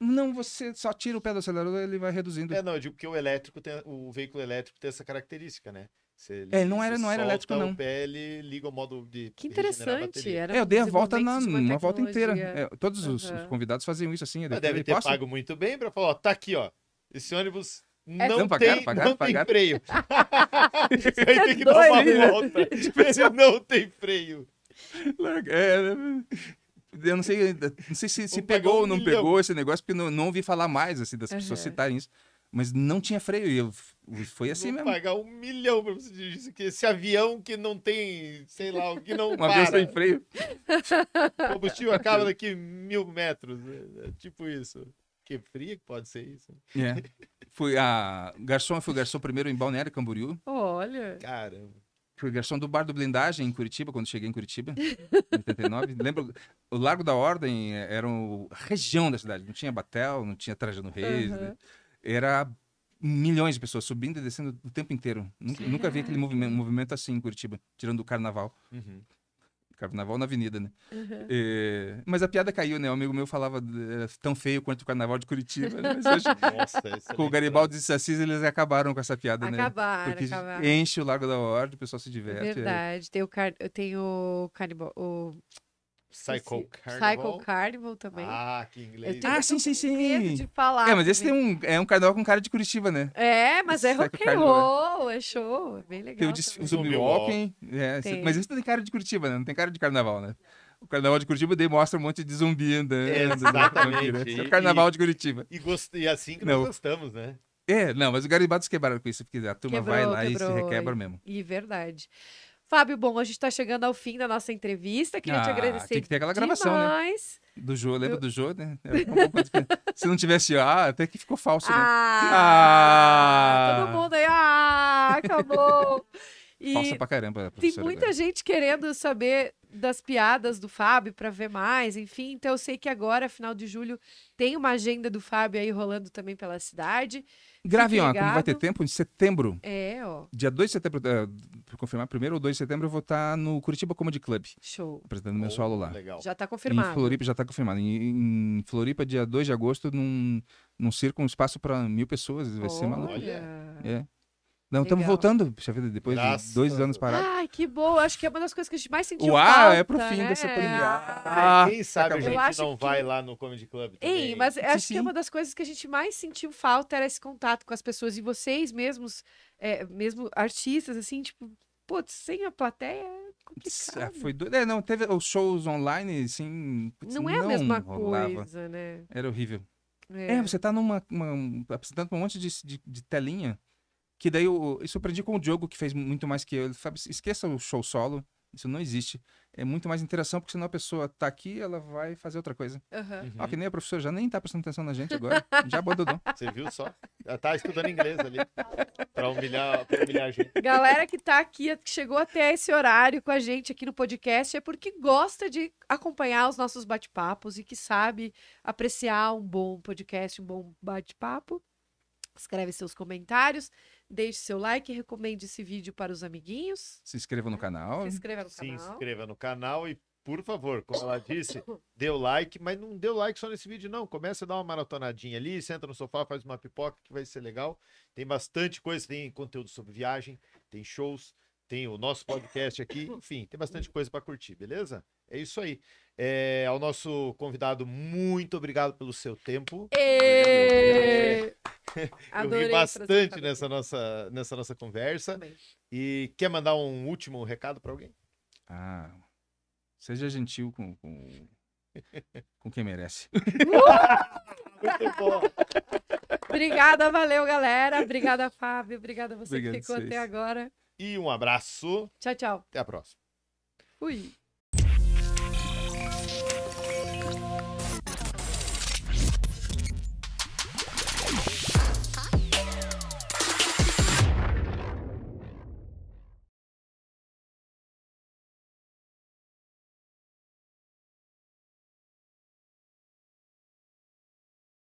Não, você só tira o pé do acelerador e ele vai reduzindo. É, não, eu digo porque o elétrico tem, o veículo elétrico tem essa característica, né? Você, é, não era, não era elétrico, não. O pé, ele liga o modo de... Que interessante. Era é, eu dei a volta na uma volta inteira. É, todos uhum. os, os convidados faziam isso assim. Mas deve ter posso... pago muito bem para falar, ó, tá aqui, ó, esse ônibus... Não, é, não, tem, pagaram, pagaram, não pagaram. Tem freio. Aí tem que dar uma volta. Ele não tem freio. É... Eu não sei, não sei se, se um pegou ou não milhão. pegou esse negócio, porque não, não ouvi falar mais assim, das uhum. pessoas citarem isso. Mas não tinha freio e eu, foi assim Vou mesmo. Pagar um milhão pra você dirigir esse avião que não tem, sei lá, o que não Uma para. Vez sem freio. O combustível acaba daqui mil metros. Né? Tipo isso. Que frio que pode ser isso. É. Fui a garçom, eu fui garçom primeiro em Balneário Camboriú. Olha. Caramba. Fui garçom do bar do Blindagem em Curitiba, quando cheguei em Curitiba, em oitenta e nove. Lembro, o Largo da Ordem era uma região da cidade. Não tinha Batel, não tinha Trajano Reis. Uhum. Né? Era milhões de pessoas subindo e descendo o tempo inteiro. Nunca, nunca vi aquele movimento, movimento assim em Curitiba, tirando o carnaval. Uhum. Carnaval na avenida, né? Uhum. É... Mas a piada caiu, né? O amigo meu falava era tão feio quanto o carnaval de Curitiba. Né? Mas hoje... Nossa, com o Garibaldi e Assis, eles acabaram com essa piada, acabaram, né? Porque acabaram. Enche o Largo da Ordem, o pessoal se diverte. É verdade. É... Tem o car... Eu tenho o carnaval... O... Psycho Carnival. Psycho Carnival também. Ah, que inglês. Eu tenho ah, sim, sim, sim. De falar é, mas esse tem um, é um carnaval com cara de Curitiba, né? É, mas esse é rock and roll, é show, é bem legal. Tem o zumbi-walking, é, mas esse tem cara de Curitiba, né? Não tem cara de carnaval, né? O carnaval de Curitiba daí mostra um monte de zumbi andando. É, exatamente. Né? Esse é o carnaval e, de Curitiba. E, gost... e assim que não. nós gostamos, né? É, não, mas o Garibaldi quebraram com isso, porque a turma quebrou, vai lá quebrou, e se requebra mesmo. E verdade. Fábio, bom, a gente está chegando ao fim da nossa entrevista. Queria ah, te agradecer. Tem que ter aquela gravação, demais. Né? Do Jô, lembra eu... do Jô, né? Se não tivesse A, até que ficou falso, né? Ah, ah! Todo mundo aí, ah, acabou! E falsa pra caramba. Tem muita agora. gente querendo saber das piadas do Fábio para ver mais, enfim. Então eu sei que agora, final de julho, tem uma agenda do Fábio aí rolando também pela cidade. Grave, ó, como vai ter tempo, em setembro. É, ó. Dia dois de setembro, uh, pra confirmar, primeiro ou dois de setembro eu vou estar no Curitiba Comedy Club. Show. Apresentando oh, meu solo lá. Legal. Já tá confirmado. Em Floripa já tá confirmado. Em, em Floripa, dia dois de agosto, num, num circo, um espaço para mil pessoas. Vai Olha. ser maluco. Olha. É. Não, estamos voltando, puxa vida, depois Graças de dois anos parados. Ai, que boa, acho que é uma das coisas que a gente mais sentiu falta. Uau, é pro fim né? dessa pandemia. Ah, quem sabe a gente não que... vai lá no Comedy Club também. Ei, mas sim, acho sim. que é uma das coisas que a gente mais sentiu falta era esse contato com as pessoas. E vocês mesmos, é, mesmo artistas, assim, tipo, putz, sem a plateia é complicado. É, foi do... é, não, teve os shows online, assim, putz, não é não a mesma rolava. coisa, né? Era horrível. É, é você tá numa, uma, apresentando um monte de, de, de telinha. Que daí eu, eu surpreendi com o Diogo, que fez muito mais que eu. Ele sabe, esqueça o show solo, isso não existe. É muito mais interação, porque senão a pessoa tá aqui, ela vai fazer outra coisa. Uhum. Uhum. Ó, que nem a professora já nem tá prestando atenção na gente agora, já abandonou. Você viu só? Ela tá estudando inglês ali, pra humilhar, pra humilhar a gente. Galera que tá aqui, que chegou até esse horário com a gente aqui no podcast, é porque gosta de acompanhar os nossos bate-papos e que sabe apreciar um bom podcast, um bom bate-papo. Escreve seus comentários, deixe seu like, recomende esse vídeo para os amiguinhos. Se inscreva no canal. Se inscreva no Se canal. Se inscreva no canal e, por favor, como ela disse, dê o like, mas não dê o like só nesse vídeo, não. Começa a dar uma maratonadinha ali, senta no sofá, faz uma pipoca que vai ser legal. Tem bastante coisa, tem conteúdo sobre viagem, tem shows, tem o nosso podcast aqui, enfim, tem bastante coisa para curtir, beleza? É isso aí. É, ao nosso convidado, muito obrigado pelo seu tempo. E... Eu ri bastante nessa nossa, nessa nossa conversa. Também. E quer mandar um último recado para alguém? Ah, seja gentil com, com, com quem merece. Uh! Muito bom. Obrigada, valeu, galera. Obrigada, Fábio. Obrigada a você Obrigado que ficou vocês. até agora. E um abraço. Tchau, tchau. Até a próxima. Fui.